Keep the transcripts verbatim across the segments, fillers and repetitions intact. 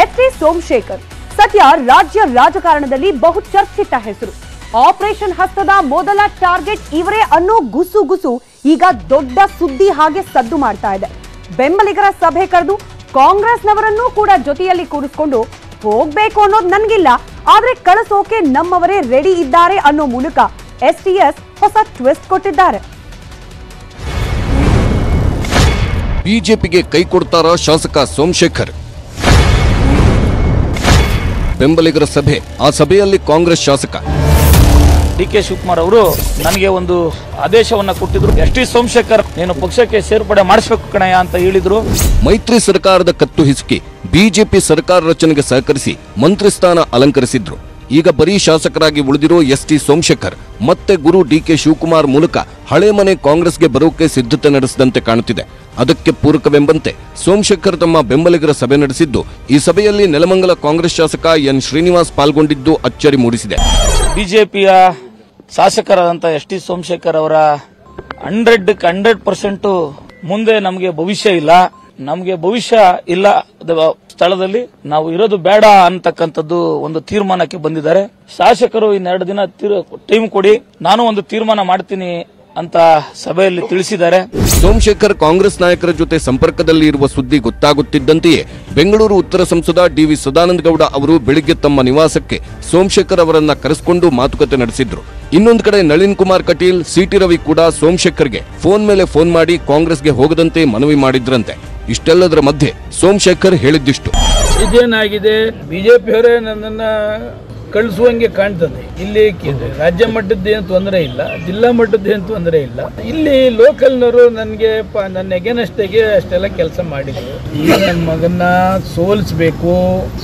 SC Somashekar ಸದ್ಯ ರಾಜ್ಯ ರಾಜಕಾರಣದಲ್ಲಿ ಬಹು ಚರ್ಚಿತ ಹೆಸರು ಆಪರೇಷನ್ ಹಸ್ತದ ಮೊದಲ ಟಾರ್ಗೆಟ್ ಇವರೇ ಅನ್ನೋ ಗುಸು ಗುಸು ಈಗ ದೊಡ್ಡ ಸುದ್ದಿ ಹಾಗೆ ಸದ್ದು ಮಾಡ್ತಾ ಇದೆ. ಬೆಂಬಲಿಗರ ಸಭೆ ಕರೆದು ಕಾಂಗ್ರೆಸ್ನವರನ್ನು ಕೂಡ ಜೊತೆಯಲ್ಲಿ ಕೂರಿಸಿಕೊಂಡು ಹೋಗಬೇಕು ಅನ್ನೋದು ನನಗಿಲ್ಲ, ಆದರೆ ಕಳಿಸೋಕೆ ನಮ್ಮವರೇ ರೆಡಿ ಇದ್ದಾರೆ ಅನ್ನೋ ಮೂಲಕ ಎಸ್ಟಿಎಸ್ ಹೊಸ ಟ್ವಿಸ್ಟ್ ಕೊಟ್ಟಿದ್ದಾರೆ. ಬಿಜೆಪಿಗೆ ಕೈ ಕೊಡ್ತಾರಾ ಶಾಸಕ ಸೋಮಶೇಖರ್? ಬೆಂಬಲಿಗರ ಸಭೆ, ಆ ಸಭೆಯಲ್ಲಿ ಕಾಂಗ್ರೆಸ್ ಶಾಸಕ ಡಿ के ಶಿವಕುಮಾರ್ ಅವರು ನನಗೆ ಒಂದು ಆದೇಶವನ್ನ ಕೊಟ್ಟಿದ್ರು, ಎಸ್ ಟಿ ಸೋಮಶೇಖರ್ ನೀನು ಪಕ್ಷಕ್ಕೆ ಸೇರ್ಪಡೆ ಮಾಡಿಸಬೇಕು ಕಣಯ್ಯ ಅಂತ ಹೇಳಿದ್ರು. ಮೈತ್ರಿ ಸರ್ಕಾರದ ಕತ್ತು ಹಿಸುಕಿ ಬಿಜೆಪಿ ಸರ್ಕಾರ ರಚನೆಗೆ ಸಹಕರಿಸಿ ಮಂತ್ರಿ ಸ್ಥಾನ ಅಲಂಕರಿಸಿದ್ರು. ಈಗ ಬರೀ ಶಾಸಕರಾಗಿ ಉಳಿದಿರೋ ಎಸ್ ಟಿ ಸೋಮಶೇಖರ್ ಮತ್ತೆ ಗುರು ಡಿ ಕೆ ಶಿವಕುಮಾರ್ ಮೂಲಕ ಹಳೆ ಮನೆ ಕಾಂಗ್ರೆಸ್ಗೆ ಬರೋಕೆ ಸಿದ್ಧತೆ ನಡೆಸಿದಂತೆ ಕಾಣುತ್ತಿದೆ. ಅದಕ್ಕೆ ಪೂರಕವೆಂಬಂತೆ ಸೋಮಶೇಖರ್ ತಮ್ಮ ಬೆಂಬಲಿಗರ ಸಭೆ ನಡೆಸಿದ್ದು, ಈ ಸಭೆಯಲ್ಲಿ ನೆಲಮಂಗಲ ಕಾಂಗ್ರೆಸ್ ಶಾಸಕ ಎನ್ ಶ್ರೀನಿವಾಸ್ ಪಾಲ್ಗೊಂಡಿದ್ದು ಅಚ್ಚರಿ ಮೂಡಿಸಿದೆ. ಬಿಜೆಪಿಯ ಶಾಸಕರಾದಂಥ ಎಸ್ ಟಿ ಸೋಮಶೇಖರ್ ಅವರ ಹಂಡ್ರೆಡ್ ಹಂಡ್ರೆಡ್ ಪರ್ಸೆಂಟ್ ಮುಂದೆ ನಮಗೆ ಭವಿಷ್ಯ ಇಲ್ಲ, ನಮಗೆ ಭವಿಷ್ಯ ಇಲ್ಲ ಸ್ಥಳದಲ್ಲಿ ನಾವು ಇರೋದು ಬೇಡ ಅಂತಕ್ಕಂಥದ್ದು ಒಂದು ತೀರ್ಮಾನಕ್ಕೆ ಬಂದಿದ್ದಾರೆ. ಶಾಸಕರು ಇನ್ನೆರಡು ದಿನ ಟೈಮ್ ಕೊಡಿ, ನಾನು ಒಂದು ತೀರ್ಮಾನ ಮಾಡ್ತೀನಿ ಅಂತ ಸಭೆಯಲ್ಲಿ ತಿಳಿಸಿದ್ದಾರೆ. ಸೋಮಶೇಖರ್ ಕಾಂಗ್ರೆಸ್ ನಾಯಕರ ಜೊತೆ ಸಂಪರ್ಕದಲ್ಲಿ ಇರುವ ಸುದ್ದಿ ಗೊತ್ತಾಗುತ್ತಿದ್ದಂತೆಯೇ ಬೆಂಗಳೂರು ಉತ್ತರ ಸಂಸದ ಡಿ ವಿ ಸದಾನಂದ ಗೌಡ ಅವರು ಬೆಳಿಗ್ಗೆ ತಮ್ಮ ನಿವಾಸಕ್ಕೆ ಸೋಮಶೇಖರ್ ಅವರನ್ನ ಕರೆಸಿಕೊಂಡು ಮಾತುಕತೆ ನಡೆಸಿದ್ರು. ಇನ್ನೊಂದು ಕಡೆ ನಳಿನ್ ಕುಮಾರ್ ಕಟೀಲ್, ಸಿಟಿ ರವಿ ಕೂಡ ಸೋಮಶೇಖರ್ಗೆ ಫೋನ್ ಮೇಲೆ ಫೋನ್ ಮಾಡಿ ಕಾಂಗ್ರೆಸ್ಗೆ ಹೋಗದಂತೆ ಮನವಿ ಮಾಡಿದ್ರಂತೆ. ಇಷ್ಟೆಲ್ಲದರ ಮಧ್ಯೆ ಸೋಮಶೇಖರ್ ಹೇಳಿದ್ದಿಷ್ಟು. ಇದೇನಾಗಿದೆ, ಬಿಜೆಪಿಯವರೇ ನನ್ನನ್ನ ಕಳಿಸುವಂಗೆ ಕಾಣ್ತದೆ. ಇಲ್ಲಿ ರಾಜ್ಯ ಮಟ್ಟದ ಏನು ತೊಂದರೆ ಇಲ್ಲ, ಜಿಲ್ಲಾ ಮಟ್ಟದ ಏನು ತೊಂದರೆ ಇಲ್ಲ, ಇಲ್ಲಿ ಲೋಕಲ್ನವರು ನನಗೆ ನನ್ನ ಎಗೆನಸ್ಟಾಗೆ ಅಷ್ಟೆಲ್ಲ ಕೆಲಸ ಮಾಡಿದ್ರು. ಈಗ ನನ್ನ ಮಗನ್ನ ಸೋಲಿಸಬೇಕು,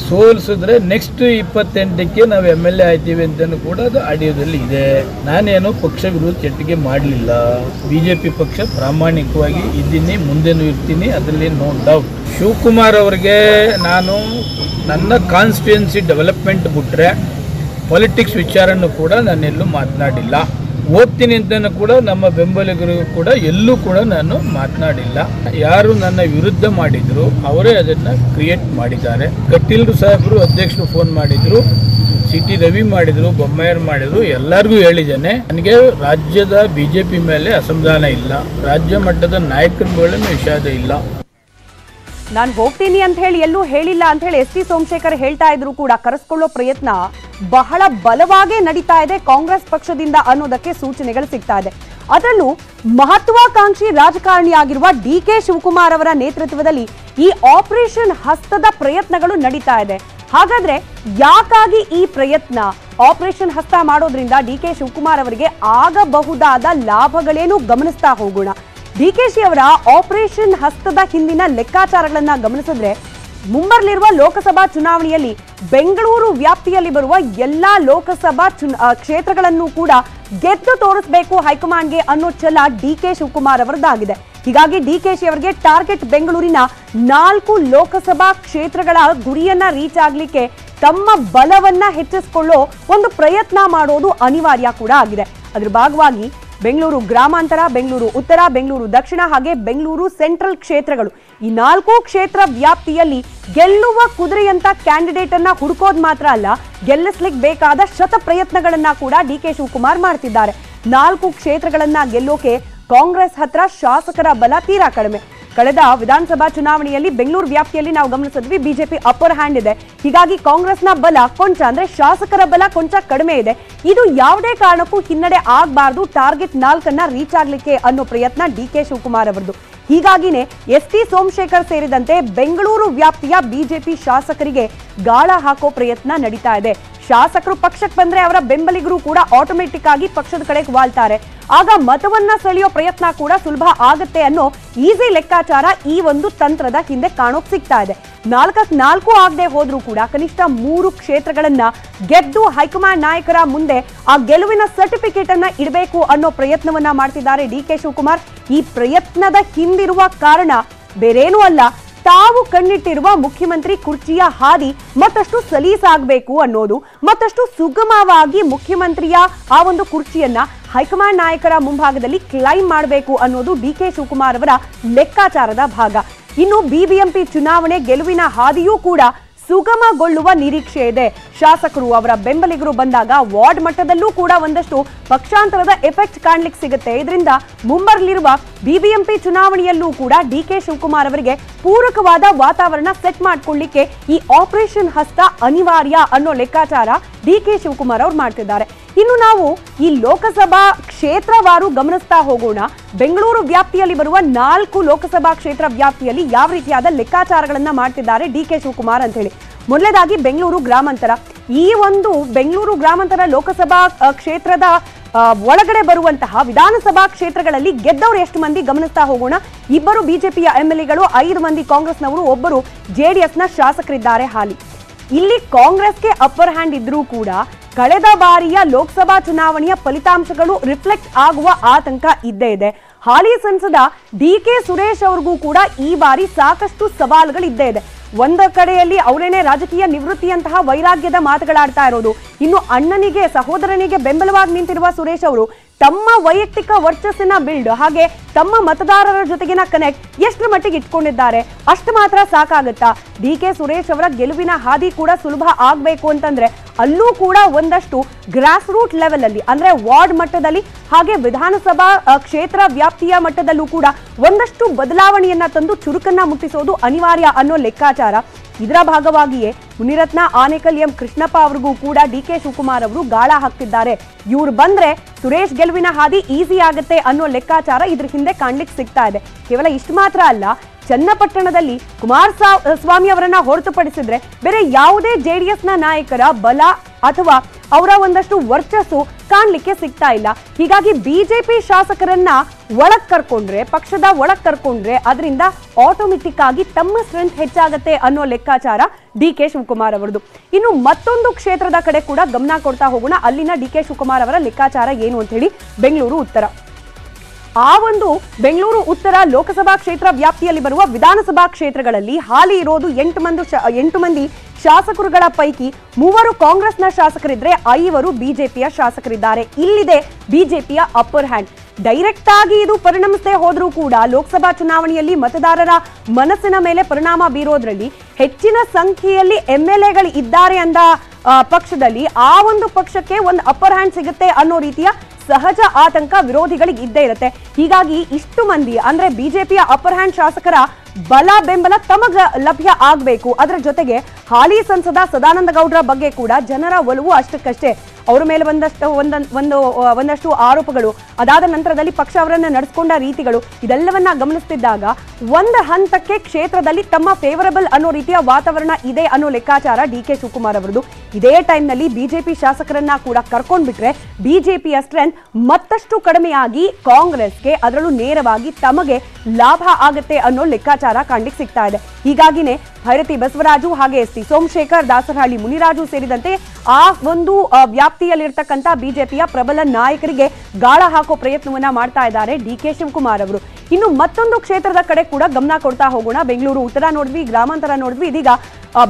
ಸೋಲಿಸಿದ್ರೆ ನೆಕ್ಸ್ಟ್ ಇಪ್ಪತ್ತೆಂಟಕ್ಕೆ ನಾವು ಎಮ್ ಎಲ್ ಎ ಆಯ್ತೀವಿ ಅಂತಲೂ ಕೂಡ ಅದು ಆಡಿಯೋದಲ್ಲಿ ಇದೆ. ನಾನೇನು ಪಕ್ಷ ವಿರೋಧ ಚಟುವಟಿಕೆ ಮಾಡಲಿಲ್ಲ, ಬಿಜೆಪಿ ಪಕ್ಷ ಪ್ರಾಮಾಣಿಕವಾಗಿ ಇದ್ದೀನಿ, ಮುಂದೆನೂ ಇರ್ತೀನಿ, ಅದರಲ್ಲಿ ನೋ ಡೌಟ್. ಶಿವಕುಮಾರ್ ಅವರಿಗೆ ನಾನು ನನ್ನ ಕಾನ್ಸ್ಟಿಟ್ಯೂನ್ಸಿ ಡೆವಲಪ್ಮೆಂಟ್ ಬಿಟ್ಟರೆ ಪೊಲಿಟಿಕ್ಸ್ ವಿಚಾರನೂ ಕೂಡ ನಾನೆಲ್ಲೂ ಮಾತನಾಡಿಲ್ಲ. ಓದ್ತೀನಿ ಅಂತಲೂ ಕೂಡ ನಮ್ಮ ಬೆಂಬಲಿಗರಿಗೂ ಕೂಡ ಎಲ್ಲೂ ಕೂಡ ನಾನು ಮಾತನಾಡಿಲ್ಲ. ಯಾರು ನನ್ನ ವಿರುದ್ಧ ಮಾಡಿದ್ರು ಅವರೇ ಅದನ್ನು ಕ್ರಿಯೇಟ್ ಮಾಡಿದ್ದಾರೆ. ಕಟೀಲ್ರು ಸಾಹೇಬರು ಅಧ್ಯಕ್ಷರು ಫೋನ್ ಮಾಡಿದರು, ಸಿ ಟಿ ರವಿ ಮಾಡಿದರು, ಬೊಮ್ಮಾಯರು ಮಾಡಿದರು, ಎಲ್ಲರಿಗೂ ಹೇಳಿದ್ದೇನೆ. ನನಗೆ ರಾಜ್ಯದ ಬಿಜೆಪಿ ಮೇಲೆ ಅಸಮಾಧಾನ ಇಲ್ಲ, ರಾಜ್ಯ ಮಟ್ಟದ ನಾಯಕರ ಮೇಲೆ ವಿಷಾದ ಇಲ್ಲ. ನಾನು ಹೋಗ್ತೀನಿ ಅಂತ ಹೇಳಿ ಎಲ್ಲೂ ಹೇಳಿಲ್ಲ ಅಂತ ಹೇಳಿ ಎಸ್ ಟಿ ಸೋಮಶೇಖರ್ ಹೇಳ್ತಾ ಇದ್ರು ಕೂಡ ಕರೆಸ್ಕೊಳ್ಳೋ ಪ್ರಯತ್ನ ಬಹಳ ಬಲವಾಗೇ ನಡೀತಾ ಇದೆ ಕಾಂಗ್ರೆಸ್ ಪಕ್ಷದಿಂದ ಅನ್ನೋದಕ್ಕೆ ಸೂಚನೆಗಳು ಸಿಗ್ತಾ ಇದೆ. ಅದರಲ್ಲೂ ಮಹತ್ವಾಕಾಂಕ್ಷಿ ರಾಜಕಾರಣಿಯಾಗಿರುವ ಡಿ ಕೆ ಶಿವಕುಮಾರ್ ಅವರ ನೇತೃತ್ವದಲ್ಲಿ ಈ ಆಪರೇಷನ್ ಹಸ್ತದ ಪ್ರಯತ್ನಗಳು ನಡೀತಾ ಇದೆ. ಹಾಗಾದ್ರೆ ಯಾಕಾಗಿ ಈ ಪ್ರಯತ್ನ? ಆಪರೇಷನ್ ಹಸ್ತ ಮಾಡೋದ್ರಿಂದ ಡಿ ಕೆ ಶಿವಕುಮಾರ್ ಅವರಿಗೆ ಆಗಬಹುದಾದ ಲಾಭಗಳೇನು ಗಮನಿಸ್ತಾ ಹೋಗೋಣ. ಡಿಕೆಶಿ ಅವರ ಆಪರೇಷನ್ ಹಸ್ತದ ಹಿಂದಿನ ಲೆಕ್ಕಾಚಾರಗಳನ್ನ ಗಮನಿಸಿದ್ರೆ ಮುಂಬರಲಿರುವ ಲೋಕಸಭಾ ಚುನಾವಣೆಯಲ್ಲಿ ಬೆಂಗಳೂರು ವ್ಯಾಪ್ತಿಯಲ್ಲಿ ಬರುವ ಎಲ್ಲಾ ಲೋಕಸಭಾ ಕ್ಷೇತ್ರಗಳನ್ನು ಕೂಡ ಗೆದ್ದು ತೋರಿಸಬೇಕು ಹೈಕಮಾಂಡ್ಗೆ ಅನ್ನೋ ಛಲ ಡಿ ಕೆ ಶಿವಕುಮಾರ್ ಅವರದ್ದಾಗಿದೆ. ಹೀಗಾಗಿ ಡಿಕೆಶಿ ಅವರಿಗೆ ಟಾರ್ಗೆಟ್ ಬೆಂಗಳೂರಿನ ನಾಲ್ಕು ಲೋಕಸಭಾ ಕ್ಷೇತ್ರಗಳ ಗುರಿಯನ್ನ ರೀಚ್ ಆಗ್ಲಿಕ್ಕೆ ತಮ್ಮ ಬಲವನ್ನ ಹೆಚ್ಚಿಸಿಕೊಳ್ಳೋ ಒಂದು ಪ್ರಯತ್ನ ಮಾಡೋದು ಅನಿವಾರ್ಯ ಕೂಡ ಆಗಿದೆ. ಅದರ ಭಾಗವಾಗಿ ಬೆಂಗಳೂರು ಗ್ರಾಮಾಂತರ, ಬೆಂಗಳೂರು ಉತ್ತರ, ಬೆಂಗಳೂರು ದಕ್ಷಿಣ ಹಾಗೆ ಬೆಂಗಳೂರು ಸೆಂಟ್ರಲ್ ಕ್ಷೇತ್ರಗಳು, ಈ ನಾಲ್ಕು ಕ್ಷೇತ್ರ ವ್ಯಾಪ್ತಿಯಲ್ಲಿ ಗೆಲ್ಲುವ ಕುದುರೆಯಂತ ಕ್ಯಾಂಡಿಡೇಟ್ ಅನ್ನ ಹುಡುಕೋದು ಮಾತ್ರ ಅಲ್ಲ, ಗೆಲ್ಲಿಸ್ಲಿಕ್ಕೆ ಬೇಕಾದ ಶತ ಪ್ರಯತ್ನಗಳನ್ನ ಕೂಡ ಡಿ ಕೆ ಶಿವಕುಮಾರ್ ಮಾಡ್ತಿದ್ದಾರೆ. ನಾಲ್ಕು ಕ್ಷೇತ್ರಗಳನ್ನ ಗೆಲ್ಲೋಕೆ ಕಾಂಗ್ರೆಸ್ ಹತ್ರ ಶಾಸಕರ ಬಲ ತೀರಾ ಕಡಿಮೆ. ಕಳೆದ ವಿಧಾನಸಭಾ ಚುನಾವಣೆಯಲ್ಲಿ ಬೆಂಗಳೂರು ವ್ಯಾಪ್ತಿಯಲ್ಲಿ ನಾವು ಗಮನಿಸಿದ್ವಿ ಬಿಜೆಪಿ ಅಪ್ಪರ್ ಹ್ಯಾಂಡ್ ಇದೆ, ಹೀಗಾಗಿ ಕಾಂಗ್ರೆಸ್ನ ಬಲ ಕೊಂಚ ಅಂದ್ರೆ ಶಾಸಕರ ಬಲ ಕೊಂಚ ಕಡಿಮೆ ಇದೆ. ಇದು ಯಾವುದೇ ಕಾರಣಕ್ಕೂ ಹಿನ್ನಡೆ ಆಗಬಾರ್ದು, ಟಾರ್ಗೆಟ್ ನಾಲ್ಕನ್ನ ರೀಚ್ ಆಗ್ಲಿಕ್ಕೆ ಅನ್ನೋ ಪ್ರಯತ್ನ ಡಿ ಕೆ ಶಿವಕುಮಾರ್ ಅವರದ್ದು. ಹೀಗಾಗಿನೇ ಎಸ್ ಟಿ ಸೋಮಶೇಖರ್ ಸೇರಿದಂತೆ ಬೆಂಗಳೂರು ವ್ಯಾಪ್ತಿಯ ಬಿಜೆಪಿ ಶಾಸಕರಿಗೆ ಗಾಳ ಹಾಕೋ ಪ್ರಯತ್ನ ನಡೀತಾ ಇದೆ. ಶಾಸಕರು ಪಕ್ಷಕ್ಕೆ ಬಂದ್ರೆ ಅವರ ಬೆಂಬಲಿಗರು ಕೂಡ ಆಟೋಮೆಟಿಕ್ ಆಗಿ ಪಕ್ಷದ ಕಡೆಗೆ ವಾಲ್ತಾರೆ, ಆಗ ಮತವನ್ನ ಸೆಳೆಯೋ ಪ್ರಯತ್ನ ಕೂಡ ಸುಲಭ ಆಗುತ್ತೆ ಅನ್ನೋ ಈಸಿ ಲೆಕ್ಕಾಚಾರ ಈ ಒಂದು ತಂತ್ರದ ಹಿಂದೆ ಕಾಣೋಕ್ ಸಿಗ್ತಾ ಇದೆ. ನಾಲ್ಕಕ್ಕೆ ನಾಲ್ಕು ಆಗದೆ ಹೋದ್ರೂ ಕೂಡ ಕನಿಷ್ಠ ಮೂರು ಕ್ಷೇತ್ರಗಳನ್ನ ಗೆದ್ದು ಹೈಕಮಾಂಡ್ ನಾಯಕರ ಮುಂದೆ ಆ ಗೆಲುವಿನ ಸರ್ಟಿಫಿಕೇಟ್ ಅನ್ನ ಇಡಬೇಕು ಅನ್ನೋ ಪ್ರಯತ್ನವನ್ನ ಮಾಡ್ತಿದ್ದಾರೆ ಡಿ ಕೆ ಶಿವಕುಮಾರ್. ಈ ಪ್ರಯತ್ನದ ಹಿಂದಿರುವ ಕಾರಣ ಬೇರೇನೂ ಅಲ್ಲ, ತಾವು ಕಣ್ಣಿಟ್ಟಿರುವ ಮುಖ್ಯಮಂತ್ರಿ ಕುರ್ಚಿಯ ಹಾದಿ ಮತ್ತಷ್ಟು ಸಲೀಸಾಗಬೇಕು ಅನ್ನೋದು, ಮತ್ತಷ್ಟು ಸುಗಮವಾಗಿ ಮುಖ್ಯಮಂತ್ರಿಯ ಆ ಒಂದು ಕುರ್ಚಿಯನ್ನ ಹೈಕಮಾಂಡ್ ನಾಯಕರ ಮುಂಭಾಗದಲ್ಲಿ ಕ್ಲೈಮ್ ಮಾಡಬೇಕು ಅನ್ನೋದು ಡಿ ಕೆ ಶಿವಕುಮಾರ್ ಅವರ ಲೆಕ್ಕಾಚಾರದ ಭಾಗ. ಇನ್ನು ಬಿಬಿಎಂಪಿ ಚುನಾವಣೆ ಗೆಲುವಿನ ಹಾದಿಯೂ ಕೂಡ ಸುಗಮಗೊಳ್ಳುವ ನಿರೀಕ್ಷೆ ಇದೆ। ಶಾಸಕರು ಅವರ ಬೆಂಬಲಿಗರು ಬಂದಾಗ ವಾರ್ಡ್ ಮಟ್ಟದಲ್ಲೂ ಕೂಡ ಒಂದಷ್ಟು ಪಕ್ಷಾಂತರದ ಎಫೆಕ್ಟ್ ಕಾಣಲಿಕ್ಕೆ ಸಿಗುತ್ತೆ। ಇದರಿಂದ ಮುಂಬರಲಿರುವ ಬಿಬಿಎಂಪಿ ಚುನಾವಣೆಯಲ್ಲೂ ಕೂಡ ಡಿ ಕೆ ಶಿವಕುಮಾರ್ ಅವರಿಗೆ ಪೂರಕವಾದ ವಾತಾವರಣ ಸೆಟ್ ಮಾಡಿಕೊಳ್ಳಲಿಕ್ಕೆ ಈ ಆಪರೇಷನ್ ಹಸ್ತ ಅನಿವಾರ್ಯ ಅನ್ನೋ ಲೆಕ್ಕಾಚಾರ ಡಿ ಕೆ ಶಿವಕುಮಾರ್ ಅವರು ಮಾಡ್ತಿದ್ದಾರೆ। ಇನ್ನು ನಾವು ಈ ಲೋಕಸಭಾ ಕ್ಷೇತ್ರವಾರು ಗಮನಿಸ್ತಾ ಹೋಗೋಣ। ಬೆಂಗಳೂರು ವ್ಯಾಪ್ತಿಯಲ್ಲಿ ಬರುವ ನಾಲ್ಕು ಲೋಕಸಭಾ ಕ್ಷೇತ್ರ ವ್ಯಾಪ್ತಿಯಲ್ಲಿ ಯಾವ ರೀತಿಯಾದ ಲೆಕ್ಕಾಚಾರಗಳನ್ನು ಮಾಡ್ತಿದ್ದಾರೆ ಡಿ ಕೆ ಶಿವಕುಮಾರ್ ಅಂತ ಹೇಳಿ ಮೊದಲನೇದಾಗಿ ಬೆಂಗಳೂರು ಗ್ರಾಮಾಂತರ। ಈ ಒಂದು ಬೆಂಗಳೂರು ಗ್ರಾಮಾಂತರ ಲೋಕಸಭಾ ಕ್ಷೇತ್ರದ ಒಳಗಡೆ ಬರುವಂತಹ ವಿಧಾನಸಭಾ ಕ್ಷೇತ್ರಗಳಲ್ಲಿ ಗೆದ್ದವರು ಎಷ್ಟು ಮಂದಿ ಗಮನಿಸ್ತಾ ಹೋಗೋಣ। ಇಬ್ಬರು ಬಿಜೆಪಿಯ ಎಂಎಲ್ಎಗಳು, ಐದು ಮಂದಿ ಕಾಂಗ್ರೆಸ್ನವರು, ಒಬ್ಬರು ಜೆಡಿಎಸ್ನ ಶಾಸಕರಿದ್ದಾರೆ ಹಾಲಿ। ಇಲ್ಲಿ ಕಾಂಗ್ರೆಸ್ಗೆ ಅಪ್ಪರ್ ಹ್ಯಾಂಡ್ ಇದ್ರೂ ಕೂಡ ಕಳೆದ ಬಾರಿಯ ಲೋಕಸಭಾ ಚುನಾವಣೆಯ ಫಲಿತಾಂಶಗಳು ರಿಫ್ಲೆಕ್ಟ್ ಆಗುವ ಆತಂಕ ಇದ್ದೇ ಇದೆ। ಹಾಲಿ ಸಂಸದ ಡಿ ಕೆ ಸುರೇಶ್ ಅವ್ರಿಗೂ ಕೂಡ ಈ ಬಾರಿ ಸಾಕಷ್ಟು ಸವಾಲುಗಳು ಇದ್ದೇ ಇದೆ। ಒಂದ ಕಡೆಯಲ್ಲಿ ಅವರೇನೆ ರಾಜಕೀಯ ನಿವೃತ್ತಿಯಂತಹ ವೈರಾಗ್ಯದ ಮಾತುಗಳಾಡ್ತಾ ಇರೋದು, ಇನ್ನು ಅಣ್ಣನಿಗೆ ಸಹೋದರನಿಗೆ ಬೆಂಬಲವಾಗಿ ನಿಂತಿರುವ ಸುರೇಶ್ ಅವರು ತಮ್ಮ ವೈಯಕ್ತಿಕ ವರ್ಚಸ್ಸಿನ ಬಿಲ್ಡ್ ಹಾಗೆ ತಮ್ಮ ಮತದಾರರ ಜೊತೆಗಿನ ಕನೆಕ್ಟ್ ಎಷ್ಟು ಮಟ್ಟಿಗೆ ಇಟ್ಕೊಂಡಿದ್ದಾರೆ ಅಷ್ಟು ಮಾತ್ರ ಸಾಕಾಗುತ್ತಾ? ಡಿ ಕೆ ಸುರೇಶ್ ಅವರ ಗೆಲುವಿನ ಹಾದಿ ಕೂಡ ಸುಲಭ ಆಗಬೇಕು ಅಂತಂದ್ರೆ ಅಲ್ಲೂ ಕೂಡ ಒಂದಷ್ಟು ಗ್ರಾಸ್ ರೂಟ್ ಲೆವೆಲ್ ಅಲ್ಲಿ ಅಂದ್ರೆ ವಾರ್ಡ್ ಮಟ್ಟದಲ್ಲಿ ಹಾಗೆ ವಿಧಾನಸಭಾ ಕ್ಷೇತ್ರ ವ್ಯಾಪ್ತಿಯ ಮಟ್ಟದಲ್ಲೂ ಕೂಡ ಒಂದಷ್ಟು ಬದಲಾವಣೆಯನ್ನ ತಂದು ಚುರುಕನ್ನ ಮುಟ್ಟಿಸೋದು ಅನಿವಾರ್ಯ ಅನ್ನೋ ಲೆಕ್ಕಾಚಾರ। ಇದರ ಭಾಗವಾಗಿಯೇ ಮುನಿರತ್ನ ಆನೇಕಲ್ ಎಂ ಕೃಷ್ಣಪ್ಪ ಅವ್ರಿಗೂ ಕೂಡ ಡಿ ಕೆ ಶಿವಕುಮಾರ್ ಅವರು ಗಾಳ ಹಾಕ್ತಿದ್ದಾರೆ। ಇವ್ರು ಬಂದ್ರೆ ಸುರೇಶ್ ಗೆಲುವಿನ ಹಾದಿ ಈಸಿ ಆಗುತ್ತೆ ಅನ್ನೋ ಲೆಕ್ಕಾಚಾರ ಇದ್ರ ಹಿಂದೆ ಕಾಣ್ಲಿಕ್ಕೆ ಸಿಗ್ತಾ ಇದೆ। ಕೇವಲ ಇಷ್ಟು ಮಾತ್ರ ಅಲ್ಲ, ಚನ್ನಪಟ್ಟಣದಲ್ಲಿ ಕುಮಾರಸ್ವಾಮಿ ಅವರನ್ನ ಹೊರತುಪಡಿಸಿದ್ರೆ ಬೇರೆ ಯಾವುದೇ ಜೆಡಿಎಸ್ನ ನಾಯಕರ ಬಲ ಅಥವಾ ಅವರ ಒಂದಷ್ಟು ವರ್ಚಸ್ಸು ಕಾಣಲಿಕ್ಕೆ ಸಿಗ್ತಾ ಇಲ್ಲ। ಹೀಗಾಗಿ ಬಿಜೆಪಿ ಶಾಸಕರನ್ನ ಒಳಗ್ ಕರ್ಕೊಂಡ್ರೆ ಪಕ್ಷದ ಒಳಗ್ ಕರ್ಕೊಂಡ್ರೆ ಅದರಿಂದ ಆಟೋಮೆಟಿಕ್ ಆಗಿ ತಮ್ಮ ಸ್ಟ್ರೆಂತ್ ಹೆಚ್ಚಾಗತ್ತೆ ಅನ್ನೋ ಲೆಕ್ಕಾಚಾರ ಡಿ ಕೆ ಶಿವಕುಮಾರ್ ಅವರದು। ಇನ್ನು ಮತ್ತೊಂದು ಕ್ಷೇತ್ರದ ಕಡೆ ಕೂಡ ಗಮನ ಕೊಡ್ತಾ ಹೋಗೋಣ, ಅಲ್ಲಿನ ಡಿ ಕೆ ಶಿವಕುಮಾರ್ ಅವರ ಲೆಕ್ಕಾಚಾರ ಏನು ಅಂತ ಹೇಳಿ ಬೆಂಗಳೂರು ಉತ್ತರ। ಆ ಒಂದು ಬೆಂಗಳೂರು ಉತ್ತರ ಲೋಕಸಭಾ ಕ್ಷೇತ್ರ ವ್ಯಾಪ್ತಿಯಲ್ಲಿ ಬರುವ ವಿಧಾನಸಭಾ ಕ್ಷೇತ್ರಗಳಲ್ಲಿ ಹಾಲಿ ಇರೋದು ಎಂಟು ಮಂದಿ ಎಂಟು ಮಂದಿ ಶಾಸಕರುಗಳ ಪೈಕಿ ಮೂವರು ಕಾಂಗ್ರೆಸ್ನ ಶಾಸಕರಿದ್ರೆ ಐವರು ಬಿಜೆಪಿಯ ಶಾಸಕರಿದ್ದಾರೆ। ಇಲ್ಲಿದೆ ಬಿಜೆಪಿಯ ಅಪ್ಪರ್ ಹ್ಯಾಂಡ್। ಡೈರೆಕ್ಟ್ ಆಗಿ ಇದು ಪರಿಣಮಿಸದೆ ಹೋದ್ರೂ ಕೂಡ ಲೋಕಸಭಾ ಚುನಾವಣೆಯಲ್ಲಿ ಮತದಾರರ ಮನಸ್ಸಿನ ಮೇಲೆ ಪರಿಣಾಮ ಬೀರೋದ್ರಲ್ಲಿ ಹೆಚ್ಚಿನ ಸಂಖ್ಯೆಯಲ್ಲಿ ಎಂಎಲ್ಎಗಳು ಇದ್ದಾರೆ ಅಂದ ಪಕ್ಷದಲ್ಲಿ ಆ ಒಂದು ಪಕ್ಷಕ್ಕೆ ಒಂದು ಅಪ್ಪರ್ ಹ್ಯಾಂಡ್ ಸಿಗುತ್ತೆ ಅನ್ನೋ ರೀತಿಯ ಸಹಜ ಆತಂಕ ವಿರೋಧಿಗಳಿಗೆ ಇದ್ದೇ ಇರುತ್ತೆ। ಹೀಗಾಗಿ ಇಷ್ಟು ಮಂದಿ ಅಂದ್ರೆ ಬಿಜೆಪಿಯ ಅಪ್ಪರ್ ಹ್ಯಾಂಡ್ ಶಾಸಕರ ಬಲ ಬೆಂಬಲ ತಮಗ ಲಭ್ಯ ಆಗಬೇಕು। ಅದರ ಜೊತೆಗೆ ಹಾಲಿ ಸಂಸದ ಸದಾನಂದ ಗೌಡರ ಬಗ್ಗೆ ಕೂಡ ಜನರ ಒಲವು ಅಷ್ಟಕ್ಕಷ್ಟೇ, ಅವ್ರ ಮೇಲೆ ಒಂದಷ್ಟು ಒಂದ ಒಂದು ಒಂದಷ್ಟು ಆರೋಪಗಳು, ಅದಾದ ನಂತರದಲ್ಲಿ ಪಕ್ಷ ಅವರನ್ನು ನಡೆಸಿಕೊಂಡ ರೀತಿಗಳು ಇದೆಲ್ಲವನ್ನ ಗಮನಿಸ್ತಿದ್ದಾಗ ಒಂದು ಹಂತಕ್ಕೆ ಕ್ಷೇತ್ರದಲ್ಲಿ ತಮ್ಮ ಫೇವರಬಲ್ ಅನ್ನೋ ರೀತಿಯ ವಾತಾವರಣ ಇದೆ ಅನ್ನೋ ಲೆಕ್ಕಾಚಾರ ಡಿ ಕೆ ಶಿವಕುಮಾರ್ ಅವರದು। ಇದೇ ಟೈಮ್ನಲ್ಲಿ ಬಿಜೆಪಿ ಶಾಸಕರನ್ನ ಕೂಡ ಕರ್ಕೊಂಡ್ಬಿಟ್ರೆ ಬಿಜೆಪಿಯ ಸ್ಟ್ರೆಂತ್ ಮತ್ತಷ್ಟು ಕಡಿಮೆಯಾಗಿ ಕಾಂಗ್ರೆಸ್ಗೆ ಅದರಲ್ಲೂ ನೇರವಾಗಿ ತಮಗೆ ಲಾಭ ಆಗುತ್ತೆ ಅನ್ನೋ ಲೆಕ್ಕಾಚಾರ ಕಾಣ್ಲಿಕ್ಕೆ ಸಿಗ್ತಾ ಇದೆ। ಹೀಗಾಗಿನೇ ಭೈರತಿ ಬಸವರಾಜು ಹಾಗೆ ಎಸ್ ಟಿ ಸೋಮಶೇಖರ್, ದಾಸರಹಳ್ಳಿ ಮುನಿರಾಜು ಸೇರಿದಂತೆ ಆ ಒಂದು ವ್ಯಾಪ್ತಿಯಲ್ಲಿರ್ತಕ್ಕಂಥ ಬಿಜೆಪಿಯ ಪ್ರಬಲ ನಾಯಕರಿಗೆ ಗಾಳ ಹಾಕೋ ಪ್ರಯತ್ನವನ್ನ ಮಾಡ್ತಾ ಇದ್ದಾರೆ ಡಿ ಕೆ ಶಿವಕುಮಾರ್ ಅವರು। ಇನ್ನು ಮತ್ತೊಂದು ಕ್ಷೇತ್ರದ ಕಡೆ ಕೂಡ ಗಮನ ಕೊಡ್ತಾ ಹೋಗೋಣ। ಬೆಂಗಳೂರು ಉತ್ತರ ನೋಡಿದ್ವಿ, ಗ್ರಾಮಾಂತರ ನೋಡಿದ್ವಿ, ಇದೀಗ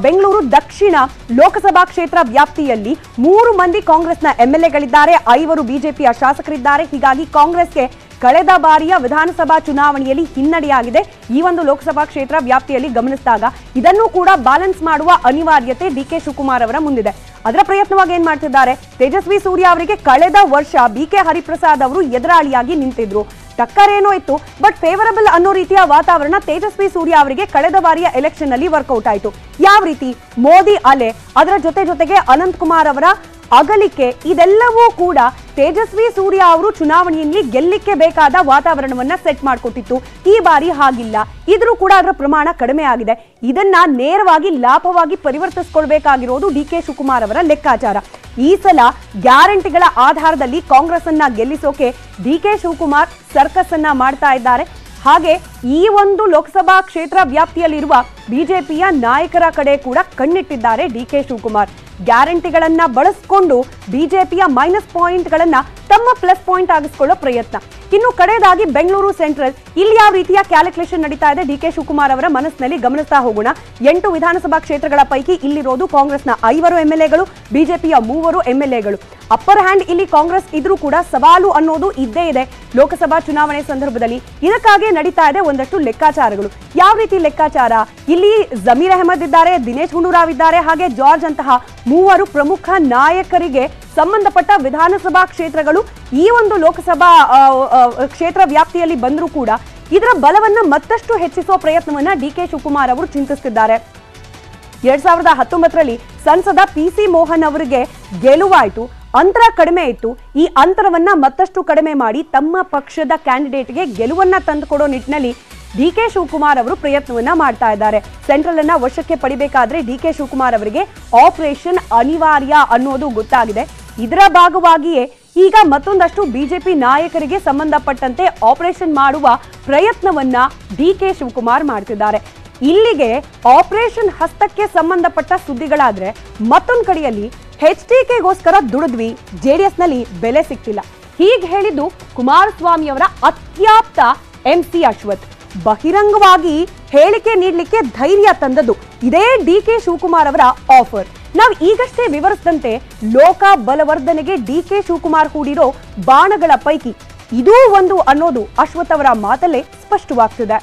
ಬೆಂಗಳೂರು ದಕ್ಷಿಣ ಲೋಕಸಭಾ ಕ್ಷೇತ್ರ ವ್ಯಾಪ್ತಿಯಲ್ಲಿ ಮೂರು ಮಂದಿ ಕಾಂಗ್ರೆಸ್ನ ಎಂಎಲ್ಎಗಳಿದ್ದಾರೆ, ಐವರು ಬಿಜೆಪಿಯ ಶಾಸಕರಿದ್ದಾರೆ। ಹೀಗಾಗಿ ಕಾಂಗ್ರೆಸ್ಗೆ ಕಳೆದ ಬಾರಿಯ ವಿಧಾನಸಭಾ ಚುನಾವಣೆಯಲ್ಲಿ ಹಿನ್ನಡೆಯಾಗಿದೆ ಈ ಒಂದು ಲೋಕಸಭಾ ಕ್ಷೇತ್ರ ವ್ಯಾಪ್ತಿಯಲ್ಲಿ ಗಮನಿಸಿದಾಗ। ಇದನ್ನು ಕೂಡ ಬ್ಯಾಲೆನ್ಸ್ ಮಾಡುವ ಅನಿವಾರ್ಯತೆ ಡಿ ಕೆ ಶಿವಕುಮಾರ್ ಅವರ ಮುಂದಿದೆ। ಅದರ ಪ್ರಯತ್ನವಾಗಿ ಏನ್ ಮಾಡ್ತಿದ್ದಾರೆ, ತೇಜಸ್ವಿ ಸೂರ್ಯ ಅವರಿಗೆ ಕಳೆದ ವರ್ಷ ಬಿ ಕೆ ಹರಿಪ್ರಸಾದ್ ಅವರು ಎದುರಾಳಿಯಾಗಿ ನಿಂತಿದ್ರು, ಟಕ್ಕರೇನೋ ಇತ್ತು, ಬಟ್ ಫೇವರಬಲ್ ಅನ್ನೋ ರೀತಿಯ ವಾತಾವರಣ ತೇಜಸ್ವಿ ಸೂರ್ಯ ಅವರಿಗೆ ಕಳೆದ ಬಾರಿಯ ಎಲೆಕ್ಷನ್ ನಲ್ಲಿ ವರ್ಕೌಟ್ ಆಯಿತು। ಯಾವ ರೀತಿ ಮೋದಿ ಅಲೆ, ಅದರ ಜೊತೆ ಜೊತೆಗೆ ಅನಂತಕುಮಾರ್ ಅವರ ಅಗಲಿಕೆ, ಇದೆಲ್ಲವೂ ಕೂಡ ತೇಜಸ್ವಿ ಸೂರ್ಯ ಅವರು ಚುನಾವಣೆಯಲ್ಲಿ ಗೆಲ್ಲಿಕ್ಕೆ ಬೇಕಾದ ವಾತಾವರಣವನ್ನ ಸೆಟ್ ಮಾಡಿಕೊಟ್ಟಿತ್ತು। ಈ ಬಾರಿ ಹಾಗಿಲ್ಲ, ಇದ್ರೂ ಕೂಡ ಅದರ ಪ್ರಮಾಣ ಕಡಿಮೆ ಆಗಿದೆ। ಇದನ್ನ ನೇರವಾಗಿ ಲಾಭವಾಗಿ ಪರಿವರ್ತಿಸಿಕೊಳ್ಬೇಕಾಗಿರೋದು ಡಿ ಕೆ ಶಿವಕುಮಾರ್ ಅವರ ಲೆಕ್ಕಾಚಾರ। ಈ ಸಲ ಗ್ಯಾರಂಟಿಗಳ ಆಧಾರದಲ್ಲಿ ಕಾಂಗ್ರೆಸ್ ಅನ್ನ ಗೆಲ್ಲಿಸೋಕೆ ಡಿ ಕೆ ಶಿವಕುಮಾರ್ ಸರ್ಕಸ್ ಅನ್ನ ಮಾಡ್ತಾ ಇದ್ದಾರೆ। ಹಾಗೆ ಈ ಒಂದು ಲೋಕಸಭಾ ಕ್ಷೇತ್ರ ವ್ಯಾಪ್ತಿಯಲ್ಲಿರುವ ಬಿಜೆಪಿಯ ನಾಯಕರ ಕಡೆ ಕೂಡ ಕಣ್ಣಿಟ್ಟಿದ್ದಾರೆ ಡಿ ಕೆ ಶಿವಕುಮಾರ್। ಗ್ಯಾರಂಟಿಗಳನ್ನ ಬಳಸಿಕೊಂಡು ಬಿಜೆಪಿಯ ಮೈನಸ್ ಪಾಯಿಂಟ್ಗಳನ್ನು ತಮ್ಮ ಪ್ಲಸ್ ಪಾಯಿಂಟ್ ಆಗಿಸಿಕೊಳ್ಳೋ ಪ್ರಯತ್ನ. ಇನ್ನು ಕಡೆಯದಾಗಿ ಬೆಂಗಳೂರು ಸೆಂಟ್ರಲ್, ಇಲ್ಲಿ ಯಾವ ರೀತಿಯ ಕ್ಯಾಲ್ಕುಲೇಷನ್ ನಡೀತಾ ಇದೆ ಡಿ ಕೆ ಶಿವಕುಮಾರ್ ಅವರ ಮನಸ್ಸಿನಲ್ಲಿ ಗಮನಿಸ್ತಾ ಹೋಗೋಣ. ಎಂಟು ವಿಧಾನಸಭಾ ಕ್ಷೇತ್ರಗಳ ಪೈಕಿ ಇಲ್ಲಿರೋದು ಕಾಂಗ್ರೆಸ್ನ ಐವರು ಎಂಎಲ್ಎಗಳು, ಬಿಜೆಪಿಯ ಮೂವರು ಎಂಎಲ್ಎಗಳು. ಅಪ್ಪರ್ ಹ್ಯಾಂಡ್ ಇಲ್ಲಿ ಕಾಂಗ್ರೆಸ್ ಇದ್ರೂ ಕೂಡ ಸವಾಲು ಅನ್ನೋದು ಇದ್ದೇ ಇದೆ ಲೋಕಸಭಾ ಚುನಾವಣೆ ಸಂದರ್ಭದಲ್ಲಿ. ಇದಕ್ಕಾಗಿ ನಡೀತಾ ಇದೆ ಒಂದಷ್ಟು ಲೆಕ್ಕಾಚಾರಗಳು. ಯಾವ ರೀತಿ ಲೆಕ್ಕಾಚಾರ? ಇಲ್ಲಿ ಜಮೀರ್ ಅಹಮದ್ ಇದ್ದಾರೆ, ದಿನೇಶ್ ಗುಂಡೂರಾವ್ ಇದ್ದಾರೆ, ಹಾಗೆ ಜಾರ್ಜ್ ಅಂತಹ ಮೂವರು ಪ್ರಮುಖ ನಾಯಕರಿಗೆ ಸಂಬಂಧಪಟ್ಟ ವಿಧಾನಸಭಾ ಕ್ಷೇತ್ರಗಳು ಈ ಒಂದು ಲೋಕಸಭಾ ಕ್ಷೇತ್ರ ವ್ಯಾಪ್ತಿಯಲ್ಲಿ ಬಂದರೂ ಕೂಡ ಇದರ ಬಲವನ್ನು ಮತ್ತಷ್ಟು ಹೆಚ್ಚಿಸುವ ಪ್ರಯತ್ನವನ್ನ ಡಿ ಕೆ ಶಿವಕುಮಾರ್ ಅವರು ಚಿಂತಿಸುತ್ತಿದ್ದಾರೆ. ಎರಡ್ ಸಾವಿರದ ಹತ್ತೊಂಬತ್ತರಲ್ಲಿ ಸಂಸದ ಪಿ ಸಿ ಮೋಹನ್ ಅವರಿಗೆ ಗೆಲುವಾಯಿತು, ಅಂತರ ಕಡಿಮೆ ಇತ್ತು. ಈ ಅಂತರವನ್ನ ಮತ್ತಷ್ಟು ಕಡಿಮೆ ಮಾಡಿ ತಮ್ಮ ಪಕ್ಷದ ಕ್ಯಾಂಡಿಡೇಟ್ಗೆ ಗೆಲುವನ್ನ ತಂದುಕೊಡೋ ನಿಟ್ಟಿನಲ್ಲಿ ಡಿ ಕೆ ಶಿವಕುಮಾರ್ ಅವರು ಪ್ರಯತ್ನವನ್ನ ಮಾಡ್ತಾ ಇದ್ದಾರೆ. ಸೆಂಟ್ರಲ್ ಅನ್ನ ವಶಕ್ಕೆ ಪಡಿಬೇಕಾದ್ರೆ ಡಿ ಕೆ ಶಿವಕುಮಾರ್ ಅವರಿಗೆ ಆಪರೇಷನ್ ಅನಿವಾರ್ಯ ಅನ್ನೋದು ಗೊತ್ತಾಗಿದೆ. ಇದರ ಭಾಗವಾಗಿಯೇ ಈಗ ಮತ್ತೊಂದಷ್ಟು ಬಿಜೆಪಿ ನಾಯಕರಿಗೆ ಸಂಬಂಧಪಟ್ಟಂತೆ ಆಪರೇಷನ್ ಮಾಡುವ ಪ್ರಯತ್ನವನ್ನ ಡಿ ಕೆ ಶಿವಕುಮಾರ್ ಮಾಡ್ತಿದ್ದಾರೆ. ಇಲ್ಲಿಗೆ ಆಪರೇಷನ್ ಹಸ್ತಕ್ಕೆ ಸಂಬಂಧಪಟ್ಟ ಸುದ್ದಿಗಳಾದ್ರೆ, ಮತ್ತೊಂದು ಕಡೆಯಲ್ಲಿ ಎಚ್ ಡಿ ಕೆಗೋಸ್ಕರ ದುಡಿದ್ವಿ, ಜೆಡಿಎಸ್ ನಲ್ಲಿ ಬೆಲೆ ಸಿಕ್ಕಿಲ್ಲ, ಹೀಗೆ ಹೇಳಿದ್ದು ಕುಮಾರಸ್ವಾಮಿಯವರ ಅತ್ಯಾಪ್ತ ಎಂ ಸಿ ಅಶ್ವಥ್. ಬಹಿರಂಗವಾಗಿ ಹೇಳಿಕೆ ನೀಡಲಿಕ್ಕೆ ಧೈರ್ಯ ತಂದದ್ದು ಇದೇ ಡಿ ಕೆ ಶಿವಕುಮಾರ್ ಅವರ ಆಫರ್. ನಾವು ಈಗಷ್ಟೇ ವಿವರಿಸಿದಂತೆ ಲೋಕ ಬಲವರ್ಧನೆಗೆ ಡಿ ಕೆ ಶಿವಕುಮಾರ್ ಹೂಡಿರೋ ಬಾಣಗಳ ಪೈಕಿ ಇದೂ ಒಂದು ಅನ್ನೋದು ಅಶ್ವಥ್ ಅವರ ಮಾತಲ್ಲೇ ಸ್ಪಷ್ಟವಾಗ್ತಿದೆ.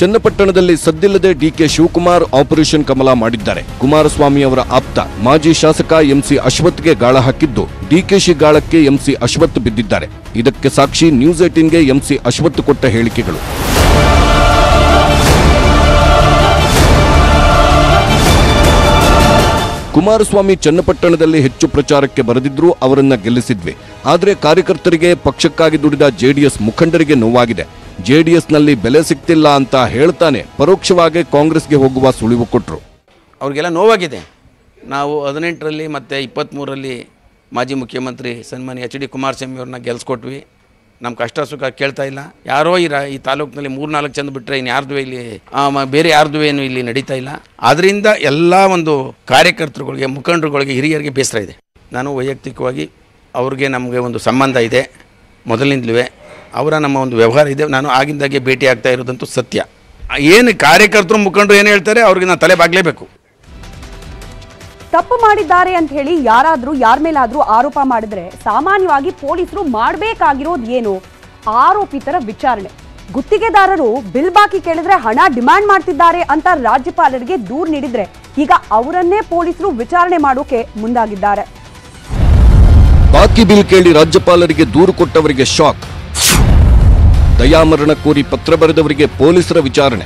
ಚನ್ನಪಟ್ಟಣದಲ್ಲಿ ಸದ್ದಿಲ್ಲದೆ ಡಿಕೆ ಶಿವಕುಮಾರ್ ಆಪರೇಷನ್ ಕಮಲ ಮಾಡಿದ್ದಾರೆ. ಕುಮಾರಸ್ವಾಮಿ ಅವರ ಆಪ್ತ ಮಾಜಿ ಶಾಸಕ ಎಂಸಿ ಅಶ್ವಥ್ಗೆ ಗಾಳ ಹಾಕಿದ್ದು ಡಿಕೆಶಿ ಗಾಳಕ್ಕೆ ಎಂಸಿ ಅಶ್ವಥ್ ಬಿದ್ದಿದ್ದಾರೆ. ಇದಕ್ಕೆ ಸಾಕ್ಷಿ ನ್ಯೂಸ್ ಏಟಿನ್ಗೆ ಎಂಸಿ ಅಶ್ವಥ್ ಕೊಟ್ಟ ಹೇಳಿಕೆಗಳು. ಕುಮಾರಸ್ವಾಮಿ ಚನ್ನಪಟ್ಟಣದಲ್ಲಿ ಹೆಚ್ಚು ಪ್ರಚಾರಕ್ಕೆ ಬರೆದಿದ್ರು ಅವರನ್ನ ಗೆಲ್ಲಿಸಿದ್ವಿ, ಆದರೆ ಕಾರ್ಯಕರ್ತರಿಗೆ, ಪಕ್ಷಕ್ಕಾಗಿ ದುಡಿದ ಜೆಡಿಎಸ್ ಮುಖಂಡರಿಗೆ ನೋವಾಗಿದೆ. ಜೆಡಿಎಸ್ನಲ್ಲಿ ಬೆಲೆ ಸಿಗ್ತಿಲ್ಲ ಅಂತ ಹೇಳ್ತಾನೆ ಪರೋಕ್ಷವಾಗಿ ಕಾಂಗ್ರೆಸ್ಗೆ ಹೋಗುವ ಸುಳಿವು ಕೊಟ್ಟರು. ಅವ್ರಿಗೆಲ್ಲ ನೋವಾಗಿದೆ. ನಾವು ಹದಿನೆಂಟರಲ್ಲಿ ಮತ್ತು ಇಪ್ಪತ್ತ್ಮೂರರಲ್ಲಿ ಮಾಜಿ ಮುಖ್ಯಮಂತ್ರಿ ಸನ್ಮಾನ್ಯ ಎಚ್ ಡಿ ಕುಮಾರಸ್ವಾಮಿ ಅವ್ರನ್ನ ಗೆಲ್ಸ್ಕೊಟ್ವಿ. ನಮ್ಮ ಕಷ್ಟ ಸುಖ ಕೇಳ್ತಾ ಇಲ್ಲ ಯಾರೋ ಈ ರಾ ಈ ತಾಲೂಕಿನಲ್ಲಿ ಮೂರು ನಾಲ್ಕು ಚಂದ ಬಿಟ್ಟರೆ ಇನ್ನು ಯಾರ್ದು ಇಲ್ಲಿ ಬೇರೆ ಯಾರ್ದು ಏನು ಇಲ್ಲಿ ನಡೀತಾ ಇಲ್ಲ. ಆದ್ದರಿಂದ ಎಲ್ಲ ಒಂದು ಕಾರ್ಯಕರ್ತರುಗಳಿಗೆ, ಮುಖಂಡರುಗಳಿಗೆ, ಹಿರಿಯರಿಗೆ ಬೇಸರ ಇದೆ. ನಾನು ವೈಯಕ್ತಿಕವಾಗಿ ಅವ್ರಿಗೆ ನಮಗೆ ಒಂದು ಸಂಬಂಧ ಇದೆ, ಮೊದಲಿನಿಂದಲೂ ಅವರ ನಮ್ಮ ಒಂದು ವ್ಯವಹಾರ ಇದೆ. ನಾನು ಆಗಿಂದಾಗೆ ಭೇಟಿ ಆಗ್ತಾ ಇರೋದಂತೂ ಸತ್ಯ. ಏನು ಕಾರ್ಯಕರ್ತರು ಮುಖಂಡರು ಏನು ಹೇಳ್ತಾರೆ ಅವ್ರಿಗೆ ನಾನು ತಲೆ ಬಾಗಲೇಬೇಕು. ತಪ್ಪು ಮಾಡಿದ್ದಾರೆ ಅಂತ ಹೇಳಿ ಯಾರಾದರೂ ಯಾರ ಮೇಲಾದರೂ ಆರೋಪ ಮಾಡಿದ್ರೆ ಸಾಮಾನ್ಯವಾಗಿ ಪೊಲೀಸರು ಮಾಡಬೇಕಾಗಿರೋದು ಏನು? ಆರೋಪಿತರ ವಿಚಾರಣೆ. ಗುತ್ತಿಗೆದಾರರು ಬಿಲ್ ಬಾಕಿ ಕೇಳಿದ್ರೆ ಹಣ ಡಿಮ್ಯಾಂಡ್ ಮಾಡ್ತಿದ್ದಾರೆ ಅಂತ ರಾಜ್ಯಪಾಲರಿಗೆ ದೂರು ನೀಡಿದ್ರೆ ಈಗ ಅವರನ್ನೇ ಪೊಲೀಸರು ವಿಚಾರಣೆ ಮಾಡೋಕೆ ಮುಂದಾಗಿದ್ದಾರೆ. ಬಾಕಿ ಬಿಲ್ ಕೇಳಿ ರಾಜ್ಯಪಾಲರಿಗೆ ದೂರು ಕೊಟ್ಟವರಿಗೆ ಶಾಕ್, ದಯಾಮರಣ ಕೋರಿ ಪತ್ರ ಬರೆದವರಿಗೆ ಪೊಲೀಸರ ವಿಚಾರಣೆ.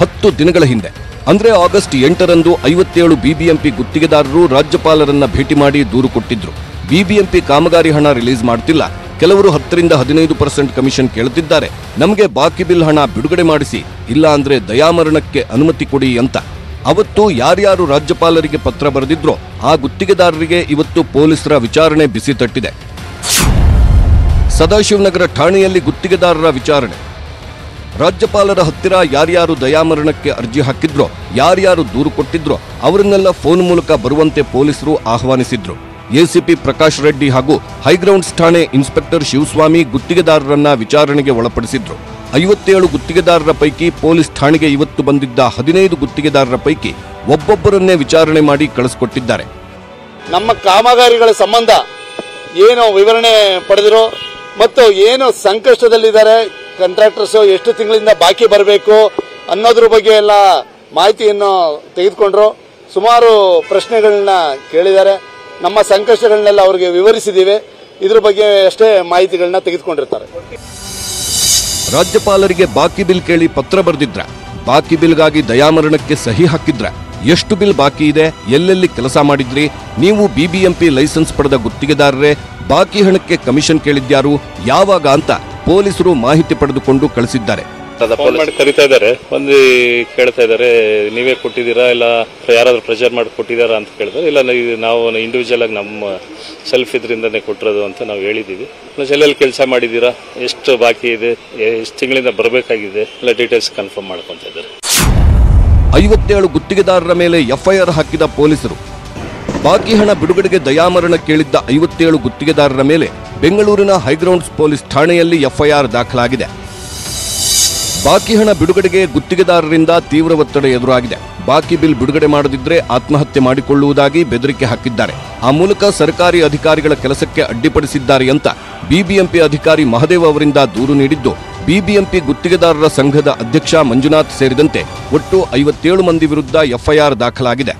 ಹತ್ತು ದಿನಗಳ ಹಿಂದೆ ಅಂದ್ರೆ ಆಗಸ್ಟ್ ಎಂಟರಂದು ಐವತ್ತೇಳು ಬಿಬಿಎಂಪಿ ಗುತ್ತಿಗೆದಾರರು ರಾಜ್ಯಪಾಲರನ್ನ ಭೇಟಿ ಮಾಡಿ ದೂರು ಕೊಟ್ಟಿದ್ರು. ಬಿಬಿಎಂಪಿ ಕಾಮಗಾರಿ ಹಣ ರಿಲೀಸ್ ಮಾಡ್ತಿಲ್ಲ, ಕೆಲವರು ಹತ್ತರಿಂದ ಹದಿನೈದು ಪರ್ಸೆಂಟ್ ಕಮಿಷನ್ ಕೇಳುತ್ತಿದ್ದಾರೆ, ನಮಗೆ ಬಾಕಿ ಬಿಲ್ ಹಣ ಬಿಡುಗಡೆ ಮಾಡಿಸಿ, ಇಲ್ಲ ಅಂದ್ರೆ ದಯಾಮರಣಕ್ಕೆ ಅನುಮತಿ ಕೊಡಿ ಅಂತ. ಅವತ್ತು ಯಾರ್ಯಾರು ರಾಜ್ಯಪಾಲರಿಗೆ ಪತ್ರ ಬರೆದಿದ್ರೋ ಆ ಗುತ್ತಿಗೆದಾರರಿಗೆ ಇವತ್ತು ಪೊಲೀಸರ ವಿಚಾರಣೆ ಬಿಸಿ ತಟ್ಟಿದೆ. ಸದಾಶಿವನಗರ ಠಾಣೆಯಲ್ಲಿ ಗುತ್ತಿಗೆದಾರರ ವಿಚಾರಣೆ. ರಾಜ್ಯಪಾಲರ ಹತ್ತಿರ ಯಾರ್ಯಾರು ದಯಾಮರಣಕ್ಕೆ ಅರ್ಜಿ ಹಾಕಿದ್ರೋ, ಯಾರ್ಯಾರು ದೂರು ಕೊಟ್ಟಿದ್ರೋ ಅವರನ್ನೆಲ್ಲ ಫೋನ್ ಮೂಲಕ ಬರುವಂತೆ ಪೊಲೀಸರು ಆಹ್ವಾನಿಸಿದ್ರು. ಎಸಿಪಿ ಪ್ರಕಾಶ್ ರೆಡ್ಡಿ ಹಾಗೂ ಹೈಗ್ರೌಂಡ್ಸ್ ಠಾಣೆ ಇನ್ಸ್ಪೆಕ್ಟರ್ ಶಿವಸ್ವಾಮಿ ಗುತ್ತಿಗೆದಾರರನ್ನ ವಿಚಾರಣೆಗೆ ಒಳಪಡಿಸಿದ್ರು. ಐವತ್ತೇಳು ಗುತ್ತಿಗೆದಾರರ ಪೈಕಿ ಪೊಲೀಸ್ ಠಾಣೆಗೆ ಇವತ್ತು ಬಂದಿದ್ದ ಹದಿನೈದು ಗುತ್ತಿಗೆದಾರರ ಪೈಕಿ ಒಬ್ಬೊಬ್ಬರನ್ನೇ ವಿಚಾರಣೆ ಮಾಡಿ ಕಳಿಸಿಕೊಟ್ಟಿದ್ದಾರೆ. ನಮ್ಮ ಕಾಮಗಾರಿಗಳ ಸಂಬಂಧ ಏನೋ ವಿವರಣೆ ಪಡೆದಿರೋ ಮತ್ತು ಏನೋ ಸಂಕಷ್ಟದಲ್ಲಿದ್ದಾರೆ ಕಾಂಟ್ರಾಕ್ಟರ್ಸು, ಎಷ್ಟು ತಿಂಗಳಿಂದ ಬಾಕಿ ಬರಬೇಕು ಅನ್ನೋದ್ರ ಬಗ್ಗೆ ಎಲ್ಲ ಮಾಹಿತಿಯನ್ನು ತೆಗೆದುಕೊಂಡ್ರು. ಸುಮಾರು ಪ್ರಶ್ನೆಗಳನ್ನ ಕೇಳಿದ್ದಾರೆ, ನಮ್ಮ ಸಂಕಷ್ಟಗಳನ್ನೆಲ್ಲ ಅವರಿಗೆ ವಿವರಿಸಿದ್ದೀವಿ. ಇದ್ರ ಬಗ್ಗೆ ಅಷ್ಟೇ ಮಾಹಿತಿಗಳನ್ನ ತೆಗೆದುಕೊಂಡಿರ್ತಾರೆ. ರಾಜ್ಯಪಾಲರಿಗೆ ಬಾಕಿ ಬಿಲ್ ಕೇಳಿ ಪತ್ರ ಬರೆದಿದ್ರ, ಬಾಕಿ ಬಿಲ್ಗಾಗಿ ದಯಾಮರಣಕ್ಕೆ ಸಹಿ ಹಾಕಿದ್ರ, ಎಷ್ಟು ಬಿಲ್ ಬಾಕಿ ಇದೆ, ಎಲ್ಲೆಲ್ಲಿ ಕೆಲಸ ಮಾಡಿದ್ರಿ, ನೀವು ಬಿಬಿಎಂಪಿ ಲೈಸೆನ್ಸ್ ಪಡೆದ ಗುತ್ತಿಗೆದಾರರೇ, ಬಾಕಿ ಹಣಕ್ಕೆ ಕಮಿಷನ್ ಕೇಳಿದ್ಯಾರು, ಯಾವಾಗ ಅಂತ ಪೊಲೀಸರು ಮಾಹಿತಿ ಪಡೆದುಕೊಂಡು ಕಳಿಸಿದ್ದಾರೆ. ಕರಿತಾ ಇದ್ದಾರೆ, ಬಂದು ಕೇಳ್ತಾ ಇದ್ದಾರೆ, ನೀವೇ ಕೊಟ್ಟಿದ್ದೀರಾ ಇಲ್ಲ ಯಾರಾದ್ರೂ ಪ್ರೆಷರ್ ಮಾಡಿ ಕೊಟ್ಟಿದ್ದಾರಾ ಅಂತ ಕೇಳಿದ್ರೆ, ಇಲ್ಲ ನಾವು ಇಂಡಿವಿಜುವಲ್ ಆಗಿ ನಮ್ಮ ಸೆಲ್ಫ್ ಇದರಿಂದನೇ ಕೊಟ್ಟಿರೋದು ಅಂತ ನಾವು ಹೇಳಿದ್ದೀವಿ. ಎಲ್ಲೆಲ್ಲಿ ಕೆಲಸ ಮಾಡಿದ್ದೀರಾ, ಎಷ್ಟು ಬಾಕಿ ಇದೆ, ಎಷ್ಟು ತಿಂಗಳಿಂದ ಬರಬೇಕಾಗಿದೆ ಎಲ್ಲ ಡೀಟೇಲ್ಸ್ ಕನ್ಫರ್ಮ್ ಮಾಡ್ಕೊತಾ ಇದ್ದಾರೆ. ಐವತ್ತೇಳು ಗುತ್ತಿಗೆದಾರರ ಮೇಲೆ ಎಫ್ಐಆರ್ ಹಾಕಿದ ಪೊಲೀಸರು. ಬಾಕಿ ಹಣ ಬಿಡುಗಡೆಗೆ ದಯಾಮರಣ ಕೇಳಿದ್ದ ಐವತ್ತೇಳು ಗುತ್ತಿಗೆದಾರರ ಮೇಲೆ ಬೆಂಗಳೂರಿನ ಹೈಗ್ರೌಂಡ್ಸ್ ಪೊಲೀಸ್ ಠಾಣೆಯಲ್ಲಿ ಎಫ್ಐಆರ್ ದಾಖಲಾಗಿದೆ. ಬಾಕಿ ಹಣ ಬಿಡುಗಡೆಗೆ ಗುತ್ತಿಗೆದಾರರಿಂದ ತೀವ್ರ ಒತ್ತಡ ಎದುರಾಗಿದೆ. ಬಾಕಿ ಬಿಲ್ ಬಿಡುಗಡೆ ಮಾಡದಿದ್ದರೆ ಆತ್ಮಹತ್ಯೆ ಮಾಡಿಕೊಳ್ಳುವುದಾಗಿ ಬೆದರಿಕೆ ಹಾಕಿದ್ದಾರೆ. ಆ ಮೂಲಕ ಸರ್ಕಾರಿ ಅಧಿಕಾರಿಗಳ ಕೆಲಸಕ್ಕೆ ಅಡ್ಡಿಪಡಿಸಿದ್ದಾರೆ ಅಂತ ಬಿಬಿಎಂಪಿ ಅಧಿಕಾರಿ ಮಹದೇವ್ ಅವರಿಂದ ದೂರು ನೀಡಿದ್ದು, ಬಿಬಿಎಂಪಿ ಗುತ್ತಿಗೆದಾರರ ಸಂಘದ ಅಧ್ಯಕ್ಷ ಮಂಜುನಾಥ್ ಸೇರಿದಂತೆ ಒಟ್ಟು ಐವತ್ತೇಳು ಮಂದಿ ವಿರುದ್ಧ ಎಫ್ಐಆರ್ ದಾಖಲಾಗಿದೆ.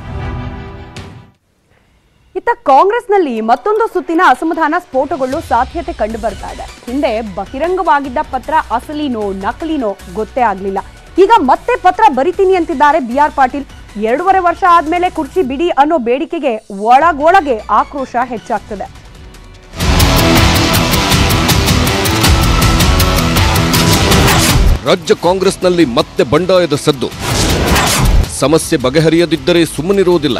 ಇತ್ತ ಕಾಂಗ್ರೆಸ್ನಲ್ಲಿ ಮತ್ತೊಂದು ಸುತ್ತಿನ ಅಸಮಾಧಾನ ಸ್ಫೋಟಗೊಳ್ಳುವ ಸಾಧ್ಯತೆ ಕಂಡು ಬರ್ತಾ ಇದೆ. ಹಿಂದೆ ಬಹಿರಂಗವಾಗಿದ್ದ ಪತ್ರ ಅಸಲಿನೋ ನಕಲಿನೋ ಗೊತ್ತೇ ಆಗಲಿಲ್ಲ. ಈಗ ಮತ್ತೆ ಪತ್ರ ಬರಿತೀನಿ ಅಂತಿದ್ದಾರೆ ಬಿ ಆರ್ ಪಾಟೀಲ್. ಎರಡೂವರೆ ವರ್ಷ ಆದ್ಮೇಲೆ ಕುರ್ಚಿ ಬಿಡಿ ಅನ್ನೋ ಬೇಡಿಕೆಗೆ ಒಳಗೊಳಗೆ ಆಕ್ರೋಶ ಹೆಚ್ಚಾಗ್ತದೆ. ರಾಜ್ಯ ಕಾಂಗ್ರೆಸ್ನಲ್ಲಿ ಮತ್ತೆ ಬಂಡಾಯದ ಸದ್ದು. ಸಮಸ್ಯೆ ಬಗೆಹರಿಯದಿದ್ದರೆ ಸುಮ್ಮನಿರುವುದಿಲ್ಲ.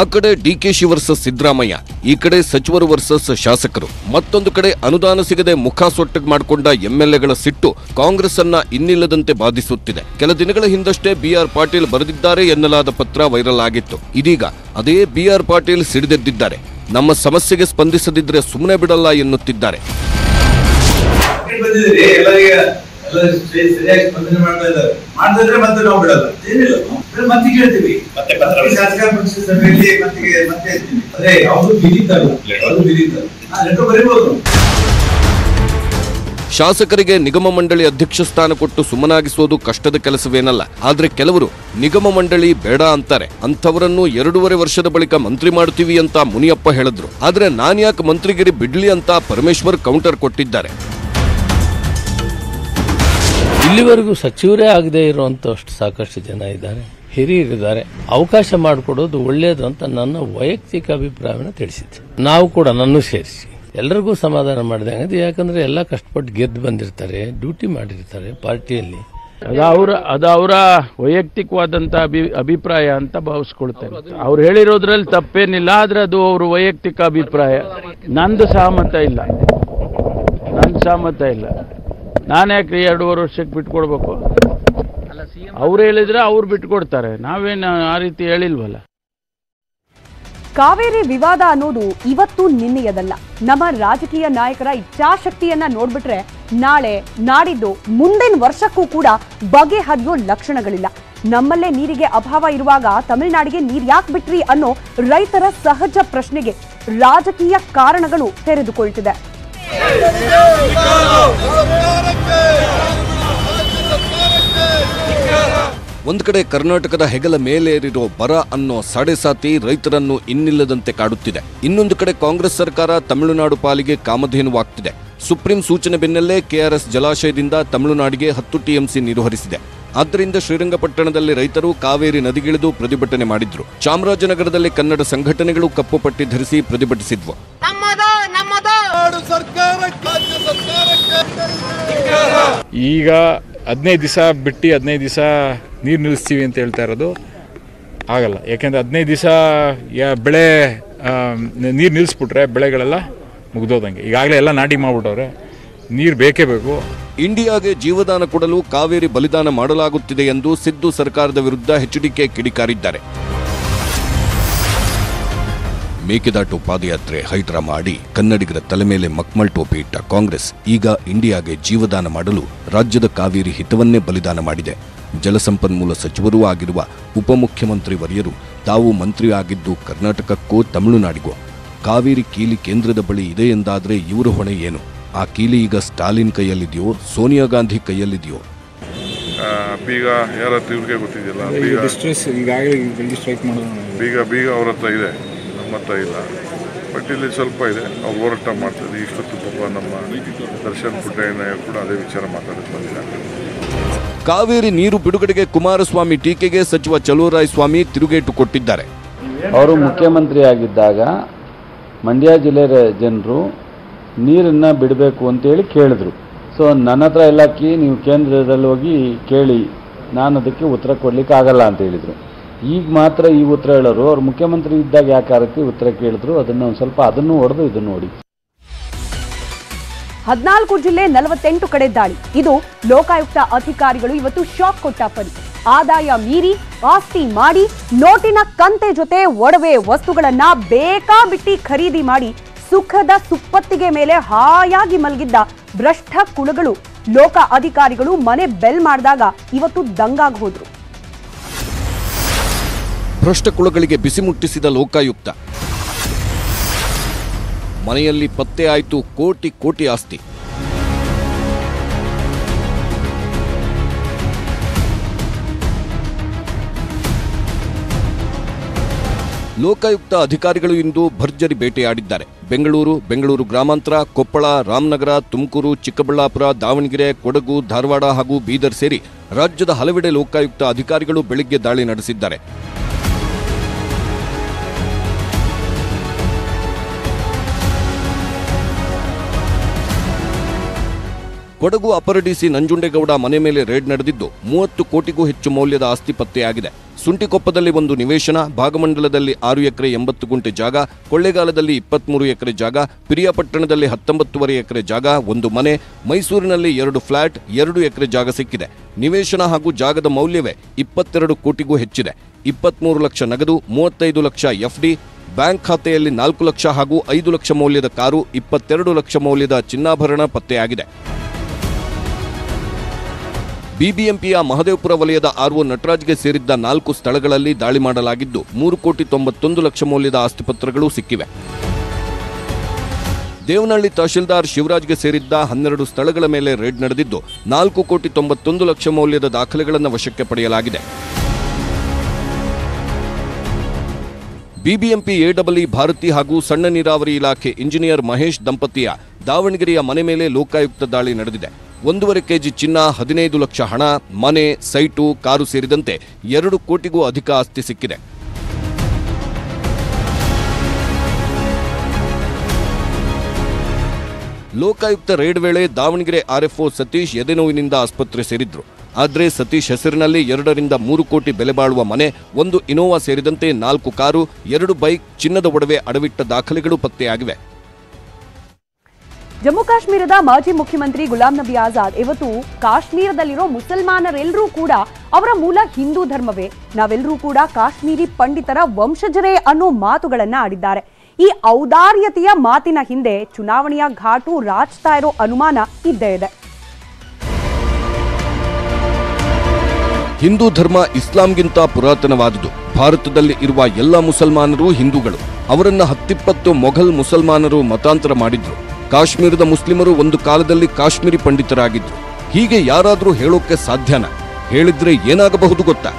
ಆ ಕಡೆ D K Shiva versus Siddaramaiah, ಈ ಕಡೆ ಸಚಿವರು ವರ್ಸಸ್ ಶಾಸಕರು, ಮತ್ತೊಂದು ಕಡೆ ಅನುದಾನ ಸಿಗದೆ ಮುಖ ಸೊಟ್ಟಗೆ ಮಾಡಿಕೊಂಡ ಎಂಎಲ್ಎಗಳ ಸಿಟ್ಟು ಕಾಂಗ್ರೆಸ್ ಅನ್ನ ಇನ್ನಿಲ್ಲದಂತೆ ಬಾಧಿಸುತ್ತಿದೆ. ಕೆಲ ದಿನಗಳ ಹಿಂದಷ್ಟೇ ಬಿ ಆರ್ ಪಾಟೀಲ್ ಬರೆದಿದ್ದಾರೆ ಎನ್ನಲಾದ ಪತ್ರ ವೈರಲ್ ಆಗಿತ್ತು. ಇದೀಗ ಅದೇ ಬಿ ಆರ್ ಪಾಟೀಲ್ ಸಿಡಿದೆದ್ದಿದ್ದಾರೆ. ನಮ್ಮ ಸಮಸ್ಯೆಗೆ ಸ್ಪಂದಿಸದಿದ್ರೆ ಸುಮ್ಮನೆ ಬಿಡಲ್ಲ ಎನ್ನುತ್ತಿದ್ದಾರೆ. ಶಾಸಕರಿಗೆ ನಿಗಮ ಮಂಡಳಿ ಅಧ್ಯಕ್ಷ ಸ್ಥಾನ ಕೊಟ್ಟು ಸುಮ್ಮನಾಗಿಸೋದು ಕಷ್ಟದ ಕೆಲಸವೇನಲ್ಲ. ಆದ್ರೆ ಕೆಲವರು ನಿಗಮ ಮಂಡಳಿ ಬೇಡ ಅಂತಾರೆ. ಅಂಥವರನ್ನು ಎರಡೂವರೆ ವರ್ಷದ ಬಳಿಕ ಮಂತ್ರಿ ಮಾಡ್ತೀವಿ ಅಂತ ಮುನಿಯಪ್ಪ ಹೇಳಿದ್ರು. ಆದ್ರೆ ನಾನ್ಯಾಕೆ ಮಂತ್ರಿಗಿರಿ ಬಿಡ್ಲಿ ಅಂತ ಪರಮೇಶ್ವರ್ ಕೌಂಟರ್ ಕೊಟ್ಟಿದ್ದಾರೆ. ಇಲ್ಲಿವರೆಗೂ ಸಚಿವರೇ ಆಗದೆ ಇರುವಂತಷ್ಟು ಸಾಕಷ್ಟು ಜನ ಇದ್ದಾರೆ, ಹಿರಿಯರಿದ್ದಾರೆ. ಅವಕಾಶ ಮಾಡಿಕೊಡೋದು ಒಳ್ಳೆಯದು ಅಂತ ನನ್ನ ವೈಯಕ್ತಿಕ ಅಭಿಪ್ರಾಯವನ್ನು ತಿಳಿಸಿದ್ರು. ನಾವು ಕೂಡ ನನ್ನೂ ಸೇರಿಸಿ ಎಲ್ಲರಿಗೂ ಸಮಾಧಾನ ಮಾಡಿದೆ. ಹಾಗೆ ಯಾಕಂದ್ರೆ ಎಲ್ಲ ಕಷ್ಟಪಟ್ಟು ಗೆದ್ದು ಬಂದಿರ್ತಾರೆ, ಡ್ಯೂಟಿ ಮಾಡಿರ್ತಾರೆ ಪಾರ್ಟಿಯಲ್ಲಿ. ಅದವರ ಅದವರ ವೈಯಕ್ತಿಕವಾದಂತ ಅಭಿ ಅಭಿಪ್ರಾಯ ಅಂತ ಭಾವಿಸ್ಕೊಳ್ತೇನೆ. ಅವ್ರು ಹೇಳಿರೋದ್ರಲ್ಲಿ ತಪ್ಪೇನಿಲ್ಲ, ಆದ್ರೆ ಅದು ಅವ್ರ ವೈಯಕ್ತಿಕ ಅಭಿಪ್ರಾಯ. ನಂದು ಸಹಮತ ಇಲ್ಲ, ನಂದು ಸಹಮತ ಇಲ್ಲ. ನಾನು ಯಾಕೆ ಎರಡೂವರೆ ವರ್ಷಕ್ಕೆ ಬಿಟ್ಕೊಡ್ಬೇಕು? ಅವ್ರು ಹೇಳಿದ್ರೆ ಅವ್ರು ಬಿಟ್ಕೊಡ್ತಾರೆ, ನಾವೇನು ಆ ರೀತಿ ಹೇಳಿಲ್ವಲ್ಲ. ಕಾವೇರಿ ವಿವಾದ ಅನ್ನೋದು ಇವತ್ತು ನಿನ್ನೆಯದಲ್ಲ. ನಮ್ಮ ರಾಜಕೀಯ ನಾಯಕರ ಇಚ್ಛಾಶಕ್ತಿಯನ್ನ ನೋಡ್ಬಿಟ್ರೆ ನಾಳೆ ನಾಡಿದ್ದು ಮುಂದಿನ ವರ್ಷಕ್ಕೂ ಕೂಡ ಬಗೆಹರಿಯೋ ಲಕ್ಷಣಗಳಿಲ್ಲ. ನಮ್ಮಲ್ಲೇ ನೀರಿಗೆ ಅಭಾವ ಇರುವಾಗ ತಮಿಳುನಾಡಿಗೆ ನೀರು ಯಾಕೆ ಬಿಟ್ರಿ ಅನ್ನೋ ರೈತರ ಸಹಜ ಪ್ರಶ್ನೆಗೆ ರಾಜಕೀಯ ಕಾರಣಗಳು ತೆರೆದುಕೊಳ್ತಿದೆ. ಒಂದು ಕಡೆ ಕರ್ನಾಟಕದ ಹೆಗಲ ಮೇಲೇರಿರೋ ಬರ ಅನ್ನೋ ಸಾಡೆಸಾತಿ ರೈತರನ್ನು ಇನ್ನಿಲ್ಲದಂತೆ ಕಾಡುತ್ತಿದೆ. ಇನ್ನೊಂದು ಕಡೆ ಕಾಂಗ್ರೆಸ್ ಸರ್ಕಾರ ತಮಿಳುನಾಡು ಪಾಲಿಗೆ ಕಾಮಧೇನುವಾಗ್ತಿದೆ. ಸುಪ್ರೀಂ ಸೂಚನೆ ಬೆನ್ನಲ್ಲೇ ಕೆಆರ್ಎಸ್ ಜಲಾಶಯದಿಂದ ತಮಿಳುನಾಡಿಗೆ ಹತ್ತು ಟಿಎಂಸಿ ನೀರು ಹರಿಸಿದೆ. ಆದ್ದರಿಂದ ಶ್ರೀರಂಗಪಟ್ಟಣದಲ್ಲಿ ರೈತರು ಕಾವೇರಿ ನದಿಗಿಳಿದು ಪ್ರತಿಭಟನೆ ಮಾಡಿದ್ರು. ಚಾಮರಾಜನಗರದಲ್ಲಿ ಕನ್ನಡ ಸಂಘಟನೆಗಳು ಕಪ್ಪು ಪಟ್ಟಿ ಧರಿಸಿ ಪ್ರತಿಭಟಿಸಿದ್ವು. ಈಗ ಹದಿನೈದು ದಿವಸ ಬಿಟ್ಟು ಹದಿನೈದು ದಿವಸ ನೀರು ನಿಲ್ಲಿಸ್ತೀವಿ ಅಂತ ಹೇಳ್ತಾ ಇರೋದು ಆಗಲ್ಲ. ಯಾಕೆಂದ್ರೆ ಹದಿನೈದು ದಿವಸ ಬೆಳೆ ನೀರು ನಿಲ್ಲಿಸ್ಬಿಟ್ರೆ ಬೆಳೆಗಳೆಲ್ಲ ಮುಗ್ದೋದಂಗೆ. ಈಗಾಗಲೇ ಎಲ್ಲ ನಾಟಿ ಮಾಡ್ಬಿಟ್ಟವ್ರೆ, ನೀರು ಬೇಕೇ ಬೇಕು. ಇಂಡಿಯಾಗೆ ಜೀವದಾನ ಕೊಡಲು ಕಾವೇರಿ ಬಲಿದಾನ ಮಾಡಲಾಗುತ್ತಿದೆ ಎಂದು ಸಿದ್ದು ಸರ್ಕಾರದ ವಿರುದ್ಧ ಎಚ್ಡಿಕೆ ಕಿಡಿಕಾರಿದ್ದಾರೆ. ಮೇಕೆದಾಟು ಪಾದಯಾತ್ರೆ ಹೈಡ್ರಾ ಮಾಡಿ ಕನ್ನಡಿಗರ ತಲೆ ಮೇಲೆ ಮಕ್ಮಲ್ ಟೋಪಿ ಇಟ್ಟ ಕಾಂಗ್ರೆಸ್ ಈಗ ಇಂಡಿಯಾಗೆ ಜೀವದಾನ ಮಾಡಲು ರಾಜ್ಯದ ಕಾವೇರಿ ಹಿತವನ್ನೇ ಬಲಿದಾನ ಮಾಡಿದೆ. ಜಲಸಂಪನ್ಮೂಲ ಸಚಿವರೂ ಆಗಿರುವ ಉಪಮುಖ್ಯಮಂತ್ರಿ ವರ್ಯರು ತಾವು ಮಂತ್ರಿ ಆಗಿದ್ದು ಕರ್ನಾಟಕಕ್ಕೋ ತಮಿಳುನಾಡಿಗೋ. ಕಾವೇರಿ ಕೀಲಿ ಕೇಂದ್ರದ ಬಳಿ ಇದೆ ಎಂದಾದರೆ ಇವರ ಹೊಣೆ ಏನು? ಆ ಕೀಲಿ ಈಗ ಸ್ಟಾಲಿನ್ ಕೈಯಲ್ಲಿದೆಯೋ ಸೋನಿಯಾ ಗಾಂಧಿ ಕೈಯಲ್ಲಿದೆಯೋ? ಬೀಗ ಯಾರ ಹತ್ರ ಇವ್ರಿಗೆ ಗೊತ್ತಿದೆಯಲ್ಲ, ಬೀಗ ಬೀಗ ಅವ್ರ ಹತ್ರ ಇದೆ, ನಮ್ಮ ಹತ್ರ ಇಲ್ಲ. ಬಟ್ ಇಲ್ಲಿ ಸ್ವಲ್ಪ ಇದೆ, ಅವ್ರು ಹೋರಾಟ ಮಾಡ್ತಾರೆ. ಇಷ್ಟೊತ್ತು ಪಾಪ ನಮ್ಮ ದರ್ಶನ್ ಪುಟ್ಟಯ್ಯನಯ್ಯ ಕೂಡ ಅದೇ ವಿಚಾರ ಮಾತಾಡಕ್ಕೆ ಬಂದಿದ್ದಾರೆ. ಕಾವೇರಿ ನೀರು ಬಿಡುಗಡೆಗೆ ಕುಮಾರಸ್ವಾಮಿ ಟೀಕೆಗೆ ಸಚಿವ ಚಲುವರಾಯಸ್ವಾಮಿ ತಿರುಗೇಟು ಕೊಟ್ಟಿದ್ದಾರೆ. ಅವರು ಮುಖ್ಯಮಂತ್ರಿ ಆಗಿದ್ದಾಗ ಮಂಡ್ಯ ಜಿಲ್ಲೆಯ ಜನರು ನೀರನ್ನು ಬಿಡಬೇಕು ಅಂತೇಳಿ ಕೇಳಿದ್ರು. ಸೊ ನನ್ನ ಹತ್ರ ಇಲಾಖೆ ನೀವು ಕೇಂದ್ರದಲ್ಲಿ ಹೋಗಿ ಕೇಳಿ, ನಾನು ಅದಕ್ಕೆ ಉತ್ತರ ಕೊಡಲಿಕ್ಕೆ ಆಗಲ್ಲ ಅಂತ ಹೇಳಿದರು. ಈಗ ಮಾತ್ರ ಈ ಉತ್ತರ ಹೇಳೋರು. ಅವ್ರು ಮುಖ್ಯಮಂತ್ರಿ ಇದ್ದಾಗ ಯಾಕೆ ಆ ರೀತಿ ಉತ್ತರ ಕೇಳಿದ್ರು? ಅದನ್ನು ಸ್ವಲ್ಪ ಅದನ್ನು ಹೊಡೆದು ಇದನ್ನು ನೋಡಿ. ಹದಿನಾಲ್ಕು ಜಿಲ್ಲೆ ನಲವತ್ತೆಂಟು ಕಡೆ ದಾಳಿ. ಇದು ಲೋಕಾಯುಕ್ತ ಅಧಿಕಾರಿಗಳು ಇವತ್ತು ಶಾಕ್ ಕೊಟ್ಟ ಫರಿ. ಆದಾಯ ಮೀರಿ ಆಸ್ತಿ ಮಾಡಿ ನೋಟಿನ ಕಂತೆ ಜೊತೆ ಒಡವೆ ವಸ್ತುಗಳನ್ನ ಬೇಕಾಬಿಟ್ಟಿ ಖರೀದಿ ಮಾಡಿ ಸುಖದ ಸುಪ್ಪತ್ತಿಗೆ ಮೇಲೆ ಹಾಯಾಗಿ ಮಲಗಿದ್ದ ಭ್ರಷ್ಟ ಕುಳಗಳು ಲೋಕ ಅಧಿಕಾರಿಗಳು ಮನೆ ಬೆಲ್ ಮಾಡಿದಾಗ ಇವತ್ತು ದಂಗಾಗಿ ಹೋದ್ರು. ಭ್ರಷ್ಟ ಕುಳಗಳಿಗೆ ಬಿಸಿ ಮುಟ್ಟಿಸಿದ ಲೋಕಾಯುಕ್ತ. ಮನೆಯಲ್ಲಿ ಪತ್ತೆ ಆಯಿತು ಕೋಟಿ ಕೋಟಿ ಆಸ್ತಿ. ಲೋಕಾಯುಕ್ತ ಅಧಿಕಾರಿಗಳು ಇಂದು ಭರ್ಜರಿ ಬೇಟೆಯಾಡಿದ್ದಾರೆ. ಬೆಂಗಳೂರು, ಬೆಂಗಳೂರು ಗ್ರಾಮಾಂತರ, ಕೊಪ್ಪಳ, ರಾಮನಗರ, ತುಮಕೂರು, ಚಿಕ್ಕಬಳ್ಳಾಪುರ, ದಾವಣಗೆರೆ, ಕೊಡಗು, ಧಾರವಾಡ ಹಾಗೂ ಬೀದರ್ ಸೇರಿ ರಾಜ್ಯದ ಹಲವೆಡೆ ಲೋಕಾಯುಕ್ತ ಅಧಿಕಾರಿಗಳು ಬೆಳಗ್ಗೆ ದಾಳಿ ನಡೆಸಿದ್ದಾರೆ. ಕೊಡಗು ಅಪರ ಡಿಸಿ ನಂಜುಂಡೇಗೌಡ ಮನೆ ಮೇಲೆ ರೇಡ್ ನಡೆದಿದ್ದು ಮೂವತ್ತು ಕೋಟಿಗೂ ಹೆಚ್ಚು ಮೌಲ್ಯದ ಆಸ್ತಿ ಪತ್ತೆಯಾಗಿದೆ. ಸುಂಟಿಕೊಪ್ಪದಲ್ಲಿ ಒಂದು ನಿವೇಶನ, ಭಾಗಮಂಡಲದಲ್ಲಿ ಆರು ಎಕರೆ ಎಂಬತ್ತು ಗುಂಟೆ ಜಾಗ, ಕೊಳ್ಳೇಗಾಲದಲ್ಲಿ ಇಪ್ಪತ್ಮೂರು ಎಕರೆ ಜಾಗ, ಪಿರಿಯಾಪಟ್ಟಣದಲ್ಲಿ ಹತ್ತೊಂಬತ್ತುವರೆ ಎಕರೆ ಜಾಗ, ಒಂದು ಮನೆ, ಮೈಸೂರಿನಲ್ಲಿ ಎರಡು ಫ್ಲಾಟ್, ಎರಡು ಎಕರೆ ಜಾಗ ಸಿಕ್ಕಿದೆ. ನಿವೇಶನ ಹಾಗೂ ಜಾಗದ ಮೌಲ್ಯವೇ ಇಪ್ಪತ್ತೆರಡು ಕೋಟಿಗೂ ಹೆಚ್ಚಿದೆ. ಇಪ್ಪತ್ಮೂರು ಲಕ್ಷ ನಗದು, ಮೂವತ್ತೈದು ಲಕ್ಷ ಎಫ್ಡಿ, ಬ್ಯಾಂಕ್ ಖಾತೆಯಲ್ಲಿ ನಾಲ್ಕು ಲಕ್ಷ ಹಾಗೂ ಐದು ಲಕ್ಷ ಮೌಲ್ಯದ ಕಾರು, ಇಪ್ಪತ್ತೆರಡು ಲಕ್ಷ ಮೌಲ್ಯದ ಚಿನ್ನಾಭರಣ ಪತ್ತೆಯಾಗಿದೆ. ಬಿಬಿಎಂಪಿಯ ಮಹದೇವಪುರ ವಲಯದ ಆರ್ಒ ನಟರಾಜ್ಗೆ ಸೇರಿದ್ದ ನಾಲ್ಕು ಸ್ಥಳಗಳಲ್ಲಿ ದಾಳಿ ಮಾಡಲಾಗಿದ್ದು ಮೂರು ಕೋಟಿ ತೊಂಬತ್ತೊಂದು ಲಕ್ಷ ಮೌಲ್ಯದ ಆಸ್ತಿಪತ್ರಗಳು ಸಿಕ್ಕಿವೆ. ದೇವನಹಳ್ಳಿ ತಹಶೀಲ್ದಾರ್ ಶಿವರಾಜ್ಗೆ ಸೇರಿದ್ದ ಹನ್ನೆರಡು ಸ್ಥಳಗಳ ಮೇಲೆ ರೇಡ್ ನಡೆದಿದ್ದು ನಾಲ್ಕು ಕೋಟಿ ತೊಂಬತ್ತೊಂದು ಲಕ್ಷ ಮೌಲ್ಯದ ದಾಖಲೆಗಳನ್ನು ವಶಕ್ಕೆ ಪಡೆಯಲಾಗಿದೆ. ಬಿಬಿಎಂಪಿ ಎಡಬಲಿ ಭಾರತಿ ಹಾಗೂ ಸಣ್ಣ ನೀರಾವರಿ ಇಲಾಖೆ ಇಂಜಿನಿಯರ್ ಮಹೇಶ್ ದಂಪತಿಯ ದಾವಣಗೆರೆಯ ಮನೆ ಮೇಲೆ ಲೋಕಾಯುಕ್ತ ದಾಳಿ ನಡೆದಿದೆ. ಒಂದೂವರೆ ಕೆಜಿ ಚಿನ್ನ, ಹದಿನೈದು ಲಕ್ಷ ಹಣ, ಮನೆ, ಸೈಟು, ಕಾರು ಸೇರಿದಂತೆ ಎರಡು ಕೋಟಿಗೂ ಅಧಿಕ ಆಸ್ತಿ ಸಿಕ್ಕಿದೆ. ಲೋಕಾಯುಕ್ತ ರೇಡ್ ವೇಳೆ ದಾವಣಗೆರೆ ಆರ್ಎಫ್ಒ ಸತೀಶ್ ಎದೆನೋವಿನಿಂದ ಆಸ್ಪತ್ರೆ ಸೇರಿದ್ರು. ಆದರೆ ಸತೀಶ್ ಹೆಸರಿನಲ್ಲಿ ಎರಡರಿಂದ ಮೂರು ಕೋಟಿ ಬೆಲೆ ಬಾಳುವ ಮನೆ, ಒಂದು ಇನೋವಾ ಸೇರಿದಂತೆ ನಾಲ್ಕು ಕಾರು, ಎರಡು ಬೈಕ್, ಚಿನ್ನದ ಒಡವೆ ಅಡವಿಟ್ಟ ದಾಖಲೆಗಳು ಪತ್ತೆಯಾಗಿವೆ. ಜಮ್ಮು ಕಾಶ್ಮೀರದ ಮಾಜಿ ಮುಖ್ಯಮಂತ್ರಿ ಗುಲಾಂ ನಬಿ ಆಜಾದ್ ಇವತ್ತು ಕಾಶ್ಮೀರದಲ್ಲಿರೋ ಮುಸಲ್ಮಾನರೆಲ್ಲರೂ ಕೂಡ ಅವರ ಮೂಲ ಹಿಂದೂ ಧರ್ಮವೇ, ನಾವೆಲ್ಲರೂ ಕೂಡ ಕಾಶ್ಮೀರಿ ಪಂಡಿತರ ವಂಶಜರೇ ಅನ್ನೋ ಮಾತುಗಳನ್ನ ಆಡಿದ್ದಾರೆ. ಈ ಔದಾರ್ಯತೆಯ ಮಾತಿನ ಹಿಂದೆ ಚುನಾವಣೆಯ ಘಾಟು ರಾಚ್ತಾ ಇರೋ ಅನುಮಾನ ಇದ್ದೇ ಇದೆ. ಹಿಂದೂ ಧರ್ಮ ಇಸ್ಲಾಂಗಿಂತ ಪುರಾತನವಾದುದು. ಭಾರತದಲ್ಲಿ ಇರುವ ಎಲ್ಲ ಮುಸಲ್ಮಾನರು ಹಿಂದೂಗಳು. ಅವರನ್ನ ಹತ್ತಿಪ್ಪತ್ತು ಮೊಘಲ್ ಮುಸಲ್ಮಾನರು ಮತಾಂತರ ಮಾಡಿದ್ರು. ಕಾಶ್ಮೀರದ ಮುಸ್ಲಿಮರು ಒಂದು ಕಾಲದಲ್ಲಿ ಕಾಶ್ಮೀರಿ ಪಂಡಿತರಾಗಿದ್ರು. ಹೀಗೆ ಯಾರಾದರೂ ಹೇಳೋಕೆ ಸಾಧ್ಯನಾ? ಹೇಳಿದ್ರೆ ಏನಾಗಬಹುದು ಗೊತ್ತಾ?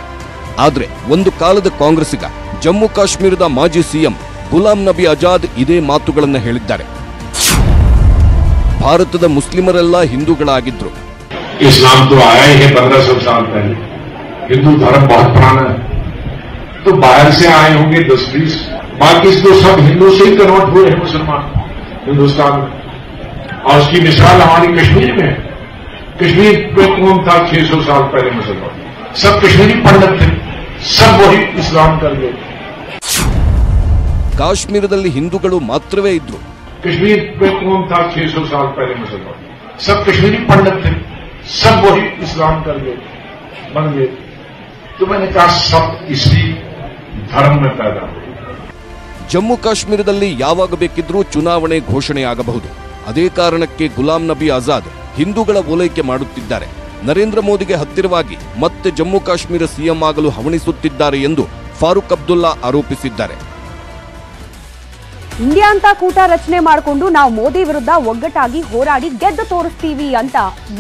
ಆದರೆ ಒಂದು ಕಾಲದ ಕಾಂಗ್ರೆಸ್ಸಿಗ ಜಮ್ಮು ಕಾಶ್ಮೀರದ ಮಾಜಿ ಸಿಎಂ ಗುಲಾಂ ನಬಿ ಆಜಾದ್ ಇದೇ ಮಾತುಗಳನ್ನು ಹೇಳಿದ್ದಾರೆ. ಭಾರತದ ಮುಸ್ಲಿಮರೆಲ್ಲ ಹಿಂದೂಗಳಾಗಿದ್ರು. हिंदुस्तान और उसकी मिसाल हमारी कश्मीर में है. कश्मीर पे कौन था छह सौ साल पहले? मुसलमान सब कश्मीरी पंडित थे, सब वही इस्लाम कर गए. ಕಾಶ್ಮೀರದಲ್ಲಿ ಹಿಂದೂಗಳು ಮಾತ್ರವೇ ಇದ್ರು. कश्मीर पे कौन था छह सौ साल पहले? मुसलमान सब कश्मीरी पंडित थे, सब वही इस्लाम कर गए, बन गए. तो मैंने कहा सब इसी धर्म में पैदा हुए. ಜಮ್ಮು ಕಾಶ್ಮೀರದಲ್ಲಿ ಯಾವಾಗ ಬೇಕಿದ್ರೂ ಚುನಾವಣೆ ಘೋಷಣೆಯಾಗಬಹುದು. ಅದೇ ಕಾರಣಕ್ಕೆ ಗುಲಾಂ ನಬಿ ಆಜಾದ್ ಹಿಂದೂಗಳ ಓಲೈಕೆ ಮಾಡುತ್ತಿದ್ದಾರೆ. ನರೇಂದ್ರ ಮೋದಿಗೆ ಹತ್ತಿರವಾಗಿ ಮತ್ತೆ ಜಮ್ಮು ಕಾಶ್ಮೀರ ಸಿಎಂ ಆಗಲು ಹವಣಿಸುತ್ತಿದ್ದಾರೆ ಎಂದು ಫಾರೂಕ್ ಅಬ್ದುಲ್ಲಾ ಆರೋಪಿಸಿದ್ದಾರೆ. ಇಂಡಿಯಾ ಅಂತ ಕೂಟ ರಚನೆ ಮಾಡಿಕೊಂಡು ನಾವು ಮೋದಿ ವಿರುದ್ಧ ಒಗ್ಗಟ್ಟಾಗಿ ಹೋರಾಡಿ ಗೆದ್ದು ತೋರಿಸ್ತೀವಿ ಅಂತ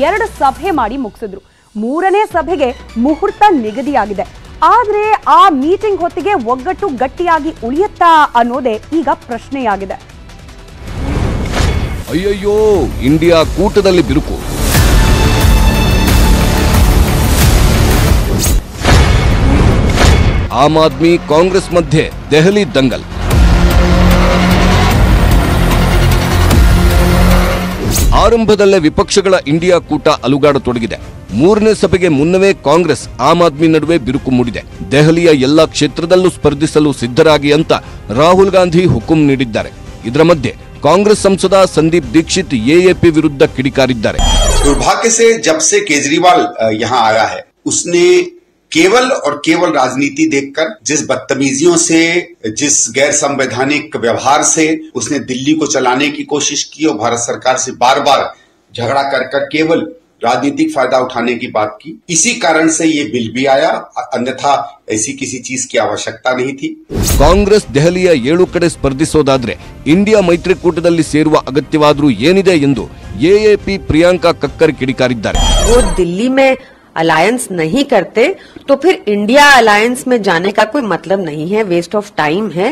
ಎರಡು ಸಭೆ ಮಾಡಿ ಮುಗಿಸಿದ್ರು. ಮೂರನೇ ಸಭೆಗೆ ಮುಹೂರ್ತ ನಿಗದಿಯಾಗಿದೆ. ಆದರೆ ಆ ಮೀಟಿಂಗ್ ಹೊತ್ತಿಗೆ ಒಗ್ಗಟ್ಟು ಗಟ್ಟಿಯಾಗಿ ಉಳಿಯುತ್ತಾ ಅನ್ನೋದೇ ಈಗ ಪ್ರಶ್ನೆಯಾಗಿದೆ. ಅಯ್ಯಯ್ಯೋ, ಇಂಡಿಯಾ ಕೂಟದಲ್ಲಿ ಬಿರುಕು. ಆಮ್ ಆದ್ಮಿ ಕಾಂಗ್ರೆಸ್ ಮಧ್ಯೆ ದೆಹಲಿ ದಂಗಲ್. ಆರಂಭದಲ್ಲೇ ವಿಪಕ್ಷಗಳ ಇಂಡಿಯಾ ಕೂಟ ಅಲುಗಾಡತೊಡಗಿದೆ. ಮೂರನೇ ಸಭೆಗೆ ಮುನ್ನವೇ ಕಾಂಗ್ರೆಸ್ ಆಮ್ ಆದ್ಮಿ ನಡುವೆ ಬಿರುಕು ಮೂಡಿದೆ. ದೆಹಲಿಯ ಎಲ್ಲ ಕ್ಷೇತ್ರದಲ್ಲೂ ಸ್ಪರ್ಧಿಸಲು ಸಿದ್ಧರಾಗಿ ಅಂತ ರಾಹುಲ್ ಗಾಂಧಿ ಹುಕುಂ ನೀಡಿದ್ದಾರೆ. ಇದರ ಮಧ್ಯೆ ಕಾಂಗ್ರೆಸ್ ಸಂಸದ ಸಂದೀಪ್ ದೀಕ್ಷಿತ್ ಎಎಪಿ ವಿರುದ್ಧ ಕಿಡಿಕಾರಿದ್ದಾರೆ। दुर्भाग्य से जब से केजरीवाल यहाँ आया है उसने केवल और केवल राजनीति देखकर जिस बदतमीजियों से, जिस गैर संवैधानिक व्यवहार से उसने दिल्ली को चलाने की कोशिश की और भारत सरकार से बार बार झगड़ा कर कर केवल राजनीतिक फायदा उठाने की बात की, इसी कारण से ये बिल भी आया, अन्यथा ऐसी किसी चीज की आवश्यकता नहीं थी। कांग्रेस ದೆಹಲಿಯ ಏಳು ಕಡೆ ಸ್ಪರ್ಧಿಸೋದಾದ್ರೆ ಇಂಡಿಯಾ ಮೈತ್ರಿಕೂಟದಲ್ಲಿ ಸೇರುವ ಅಗತ್ಯವಾದರೂ ಏನಿದೆ ಎಂದು ಎಎಪಿ ಪ್ರಿಯಾಂಕಾ ಕಕ್ಕರ್ ಕಿಡಿಕಾರಿದ್ದಾರೆ। वो दिल्ली में अलायंस नहीं करते तो फिर इंडिया अलायंस में जाने का कोई मतलब नहीं है, वेस्ट ऑफ टाइम है।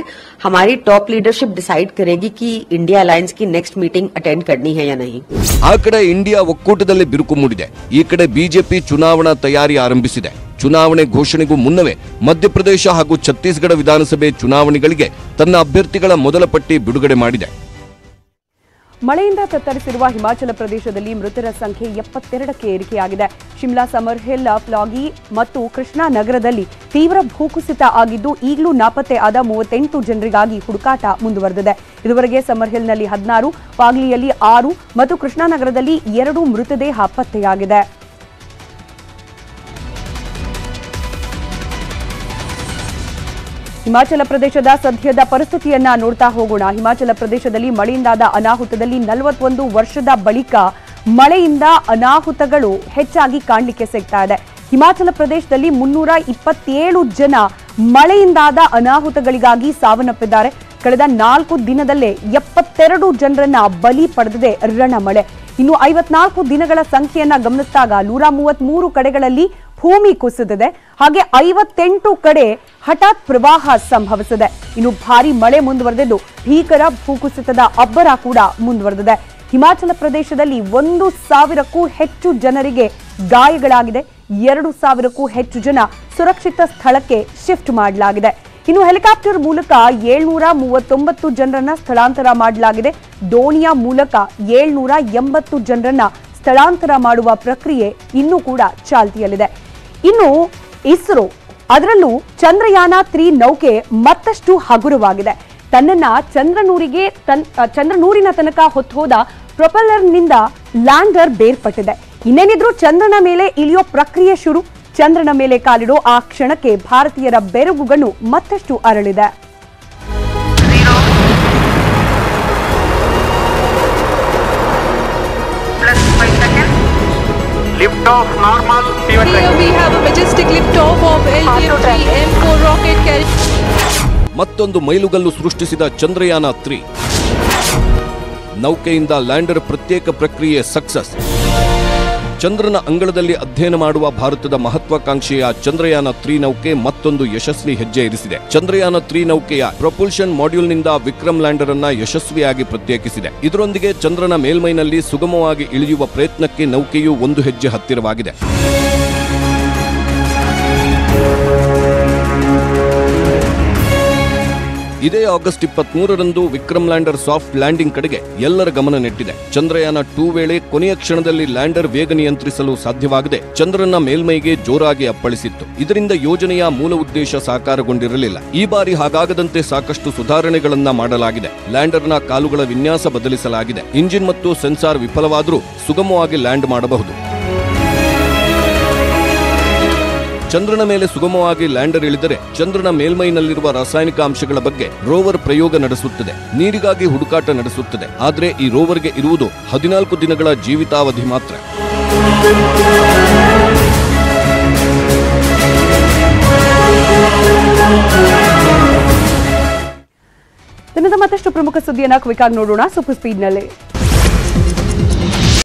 हमारी टॉप लीडरशिप डिसाइड करेगी कि इंडिया अलायंस की नेक्स्ट मीटिंग अटेंड करनी है या नहीं। आ कड़े इंडिया ಒಕ್ಕೂಟದಲ್ಲಿ ಬಿರುಕು ಮೂಡಿದೆ। ಈ ಕಡೆ ಬಿಜೆಪಿ ಚುನಾವಣಾ ತಯಾರಿ ಆರಂಭಿಸಿದೆ। ಚುನಾವಣೆ ಘೋಷಣೆಗೂ ಮುನ್ನವೇ ಮಧ್ಯಪ್ರದೇಶ ಹಾಗೂ ಛತ್ತೀಸ್ಗಢ ವಿಧಾನಸಭೆ ಚುನಾವಣೆಗಳಿಗೆ ತನ್ನ ಅಭ್ಯರ್ಥಿಗಳ ಮೊದಲ ಪಟ್ಟಿ ಬಿಡುಗಡೆ ಮಾಡಿದೆ। ಮಳೆಯಿಂದ ತತ್ತರಿಸಿರುವ ಹಿಮಾಚಲ ಪ್ರದೇಶದಲ್ಲಿ ಮೃತರ ಸಂಖ್ಯೆ ಎಪ್ಪತ್ತೆರಡಕ್ಕೆ ಏರಿಕೆಯಾಗಿದೆ। ಶಿಮ್ಲಾ ಸಮರ್ ಹಿಲ್ ಪ್ಲಾಗಿ ಮತ್ತು ಕೃಷ್ಣಾ ನಗರದಲ್ಲಿ ತೀವ್ರ ಭೂಕುಸಿತ ಆಗಿದ್ದು ಈಗಲೂ ನಾಪತ್ತೆ ಆದ ಮೂವತ್ತೆಂಟು ಜನರಿಗಾಗಿ ಹುಡುಕಾಟ ಮುಂದುವರೆದಿದೆ। ಇದುವರೆಗೆ ಸಮರ್ ಹಿಲ್ನಲ್ಲಿ ಹದಿನಾರು, ಪಾಗ್ಲಿಯಲ್ಲಿ ಆರು ಮತ್ತು ಕೃಷ್ಣಾ ನಗರದಲ್ಲಿ ಎರಡು ಮೃತದೇಹ ಪತ್ತೆಯಾಗಿದೆ। ಹಿಮಾಚಲ ಪ್ರದೇಶದ ಸದ್ಯದ ಪರಿಸ್ಥಿತಿಯನ್ನ ನೋಡ್ತಾ ಹೋಗೋಣ। ಹಿಮಾಚಲ ಪ್ರದೇಶದಲ್ಲಿ ಮಳೆಯಿಂದಾದ ಅನಾಹುತದಲ್ಲಿ ನಲವತ್ತೊಂದು ವರ್ಷದ ಬಳಿಕ ಮಳೆಯಿಂದ ಅನಾಹುತಗಳು ಹೆಚ್ಚಾಗಿ ಕಾಣಲಿಕ್ಕೆ ಸಿಗ್ತಾ ಇದೆ। ಹಿಮಾಚಲ ಪ್ರದೇಶದಲ್ಲಿ ಮುನ್ನೂರ ಇಪ್ಪತ್ತೇಳು ಜನ ಮಳೆಯಿಂದಾದ ಅನಾಹುತಗಳಿಗಾಗಿ ಸಾವನ್ನಪ್ಪಿದ್ದಾರೆ। ಕಳೆದ ನಾಲ್ಕು ದಿನದಲ್ಲೇ ಎಪ್ಪತ್ತೆರಡು ಜನರನ್ನ ಬಲಿ ಪಡೆದಿದೆ ರಣಮಳೆ। ಇನ್ನು ಐವತ್ನಾಲ್ಕು ದಿನಗಳ ಸಂಖ್ಯೆಯನ್ನ ಗಮನಿಸಿದಾಗ ನೂರ ಮೂವತ್ತ್ ಮೂರು ಕಡೆಗಳಲ್ಲಿ ಭೂಮಿ ಕುಸಿದಿದೆ, ಹಾಗೆ ಐವತ್ತೆಂಟು ಕಡೆ ಹಠಾತ್ ಪ್ರವಾಹ ಸಂಭವಿಸಿದೆ। ಇನ್ನು ಭಾರಿ ಮಳೆ ಮುಂದುವರೆದಿದ್ದು ಭೀಕರ ಭೂಕುಸಿತದ ಅಬ್ಬರ ಕೂಡ ಮುಂದುವರೆದಿದೆ। ಹಿಮಾಚಲ ಪ್ರದೇಶದಲ್ಲಿ ಒಂದು ಸಾವಿರಕ್ಕೂ ಹೆಚ್ಚು ಜನರಿಗೆ ಗಾಯಗಳಾಗಿದೆ, ಎರಡು ಸಾವಿರಕ್ಕೂ ಹೆಚ್ಚು ಜನ ಸುರಕ್ಷಿತ ಸ್ಥಳಕ್ಕೆ ಶಿಫ್ಟ್ ಮಾಡಲಾಗಿದೆ। ಇನ್ನು ಹೆಲಿಕಾಪ್ಟರ್ ಮೂಲಕ ಏಳ್ನೂರ ಮೂವತ್ತೊಂಬತ್ತು ಜನರನ್ನ ಸ್ಥಳಾಂತರ ಮಾಡಲಾಗಿದೆ। ದೋಣಿಯ ಮೂಲಕ ಏಳ್ನೂರ ಎಂಬತ್ತು ಜನರನ್ನ ಸ್ಥಳಾಂತರ ಮಾಡುವ ಪ್ರಕ್ರಿಯೆ ಇನ್ನೂ ಕೂಡ ಚಾಲ್ತಿಯಲ್ಲಿದೆ। ಇನ್ನು ಇಸ್ರೋ, ಅದರಲ್ಲೂ ಚಂದ್ರಯಾನ ತ್ರೀ ನೌಕೆ ಮತ್ತಷ್ಟು ಹಗುರವಾಗಿದೆ। ತನ್ನನ್ನ ಚಂದ್ರನೂರಿಗೆ ತನ್ ಚಂದ್ರನೂರಿನ ತನಕ ಹೊತ್ತು ಹೋದ ಪ್ರೊಪೆಲ್ಲರ್ನಿಂದ ಲ್ಯಾಂಡರ್ ಬೇರ್ಪಟ್ಟಿದೆ। ಇನ್ನೇನಿದ್ರು ಚಂದ್ರನ ಮೇಲೆ ಇಳಿಯೋ ಪ್ರಕ್ರಿಯೆ ಶುರು। ಚಂದ್ರನ ಮೇಲೆ ಕಾಲಿಡೋ ಆ ಕ್ಷಣಕ್ಕೆ ಭಾರತೀಯರ ಬೆರಗುಗಣ್ಣು ಮತ್ತಷ್ಟು ಅರಳಿದೆ। Lift off normal P one train. Here we have a majestic lift off of L V M four rocket carrier. ಮತ್ತೊಂದು ಮೈಲುಗಲ್ಲು ಸೃಷ್ಟಿಸಿದ ಚಂದ್ರಯಾನ ಮೂರು. ನೌಕೆಯಿಂದ ಲ್ಯಾಂಡರ್ ಪ್ರತ್ಯೇಕ ಪ್ರಕ್ರಿಯೆ ಸಕ್ಸಸ್. ಚಂದ್ರನ ಅಂಗಳದಲ್ಲಿ ಅಧ್ಯಯನ ಮಾಡುವ ಭಾರತದ ಮಹತ್ವಾಕಾಂಕ್ಷೆಯ ಚಂದ್ರಯಾನ ಮೂರು ನೌಕೆ ಮತ್ತೊಂದು ಯಶಸ್ವಿ ಹೆಜ್ಜೆ ಇರಿಸಿದೆ। ಚಂದ್ರಯಾನ ಮೂರು ನೌಕೆಯ ಪ್ರೊಪಲ್ಷನ್ ಮಾಡ್ಯೂಲ್ನಿಂದ ವಿಕ್ರಮ್ ಲ್ಯಾಂಡರ್ ಅನ್ನ ಯಶಸ್ವಿಯಾಗಿ ಪ್ರತ್ಯೇಕಿಸಿದೆ। ಇದರೊಂದಿಗೆ ಚಂದ್ರನ ಮೇಲ್ಮೈನಲ್ಲಿ ಸುಗಮವಾಗಿ ಇಳಿಯುವ ಪ್ರಯತ್ನಕ್ಕೆ ನೌಕೆಯು ಒಂದು ಹೆಜ್ಜೆ ಹತ್ತಿರವಾಗಿದೆ। ಇದೇ ಆಗಸ್ಟ್ ಇಪ್ಪತ್ಮೂರರಂದು ವಿಕ್ರಮ್ ಲ್ಯಾಂಡರ್ ಸಾಫ್ಟ್ ಲ್ಯಾಂಡಿಂಗ್ ಕಡೆಗೆ ಎಲ್ಲರ ಗಮನ ನೆಟ್ಟಿದೆ। ಚಂದ್ರಯಾನ ಎರಡು ವೇಳೆ ಕೊನೆಯ ಕ್ಷಣದಲ್ಲಿ ಲ್ಯಾಂಡರ್ ವೇಗ ನಿಯಂತ್ರಿಸಲು ಸಾಧ್ಯವಾಗದೆ ಚಂದ್ರನ ಮೇಲ್ಮೈಗೆ ಜೋರಾಗಿ ಅಪ್ಪಳಿಸಿತ್ತು। ಇದರಿಂದ ಯೋಜನೆಯ ಮೂಲ ಉದ್ದೇಶ ಸಾಕಾರಗೊಂಡಿರಲಿಲ್ಲ। ಈ ಬಾರಿ ಹಾಗಾಗದಂತೆ ಸಾಕಷ್ಟು ಸುಧಾರಣೆಗಳನ್ನ ಮಾಡಲಾಗಿದೆ। ಲ್ಯಾಂಡರ್ನ ಕಾಲುಗಳ ವಿನ್ಯಾಸ ಬದಲಿಸಲಾಗಿದೆ। ಇಂಜಿನ್ ಮತ್ತು ಸೆನ್ಸಾರ್ ವಿಫಲವಾದರೂ ಸುಗಮವಾಗಿ ಲ್ಯಾಂಡ್ ಮಾಡಬಹುದು। ಚಂದ್ರನ ಮೇಲೆ ಸುಗಮವಾಗಿ ಲ್ಯಾಂಡರ್ ಇಳಿದರೆ ಚಂದ್ರನ ಮೇಲ್ಮೈನಲ್ಲಿರುವ ರಾಸಾಯನಿಕ ಅಂಶಗಳ ಬಗ್ಗೆ ರೋವರ್ ಪ್ರಯೋಗ ನಡೆಸುತ್ತದೆ, ನೀರಿಗಾಗಿ ಹುಡುಕಾಟ ನಡೆಸುತ್ತದೆ। ಆದರೆ ಈ ರೋವರ್ಗೆ ಇರುವುದು ಹದಿನಾಲ್ಕು ದಿನಗಳ ಜೀವಿತಾವಧಿ ಮಾತ್ರ। ದಿನದ ಮತ್ತಷ್ಟು ಪ್ರಮುಖ ಸುದ್ದಿಯನ್ನು ಕ್ವಿಕ್ ಆಗಿ ನೋಡೋಣ ಸೂಪರ್ ಸ್ಪೀಡ್ನಲ್ಲಿ।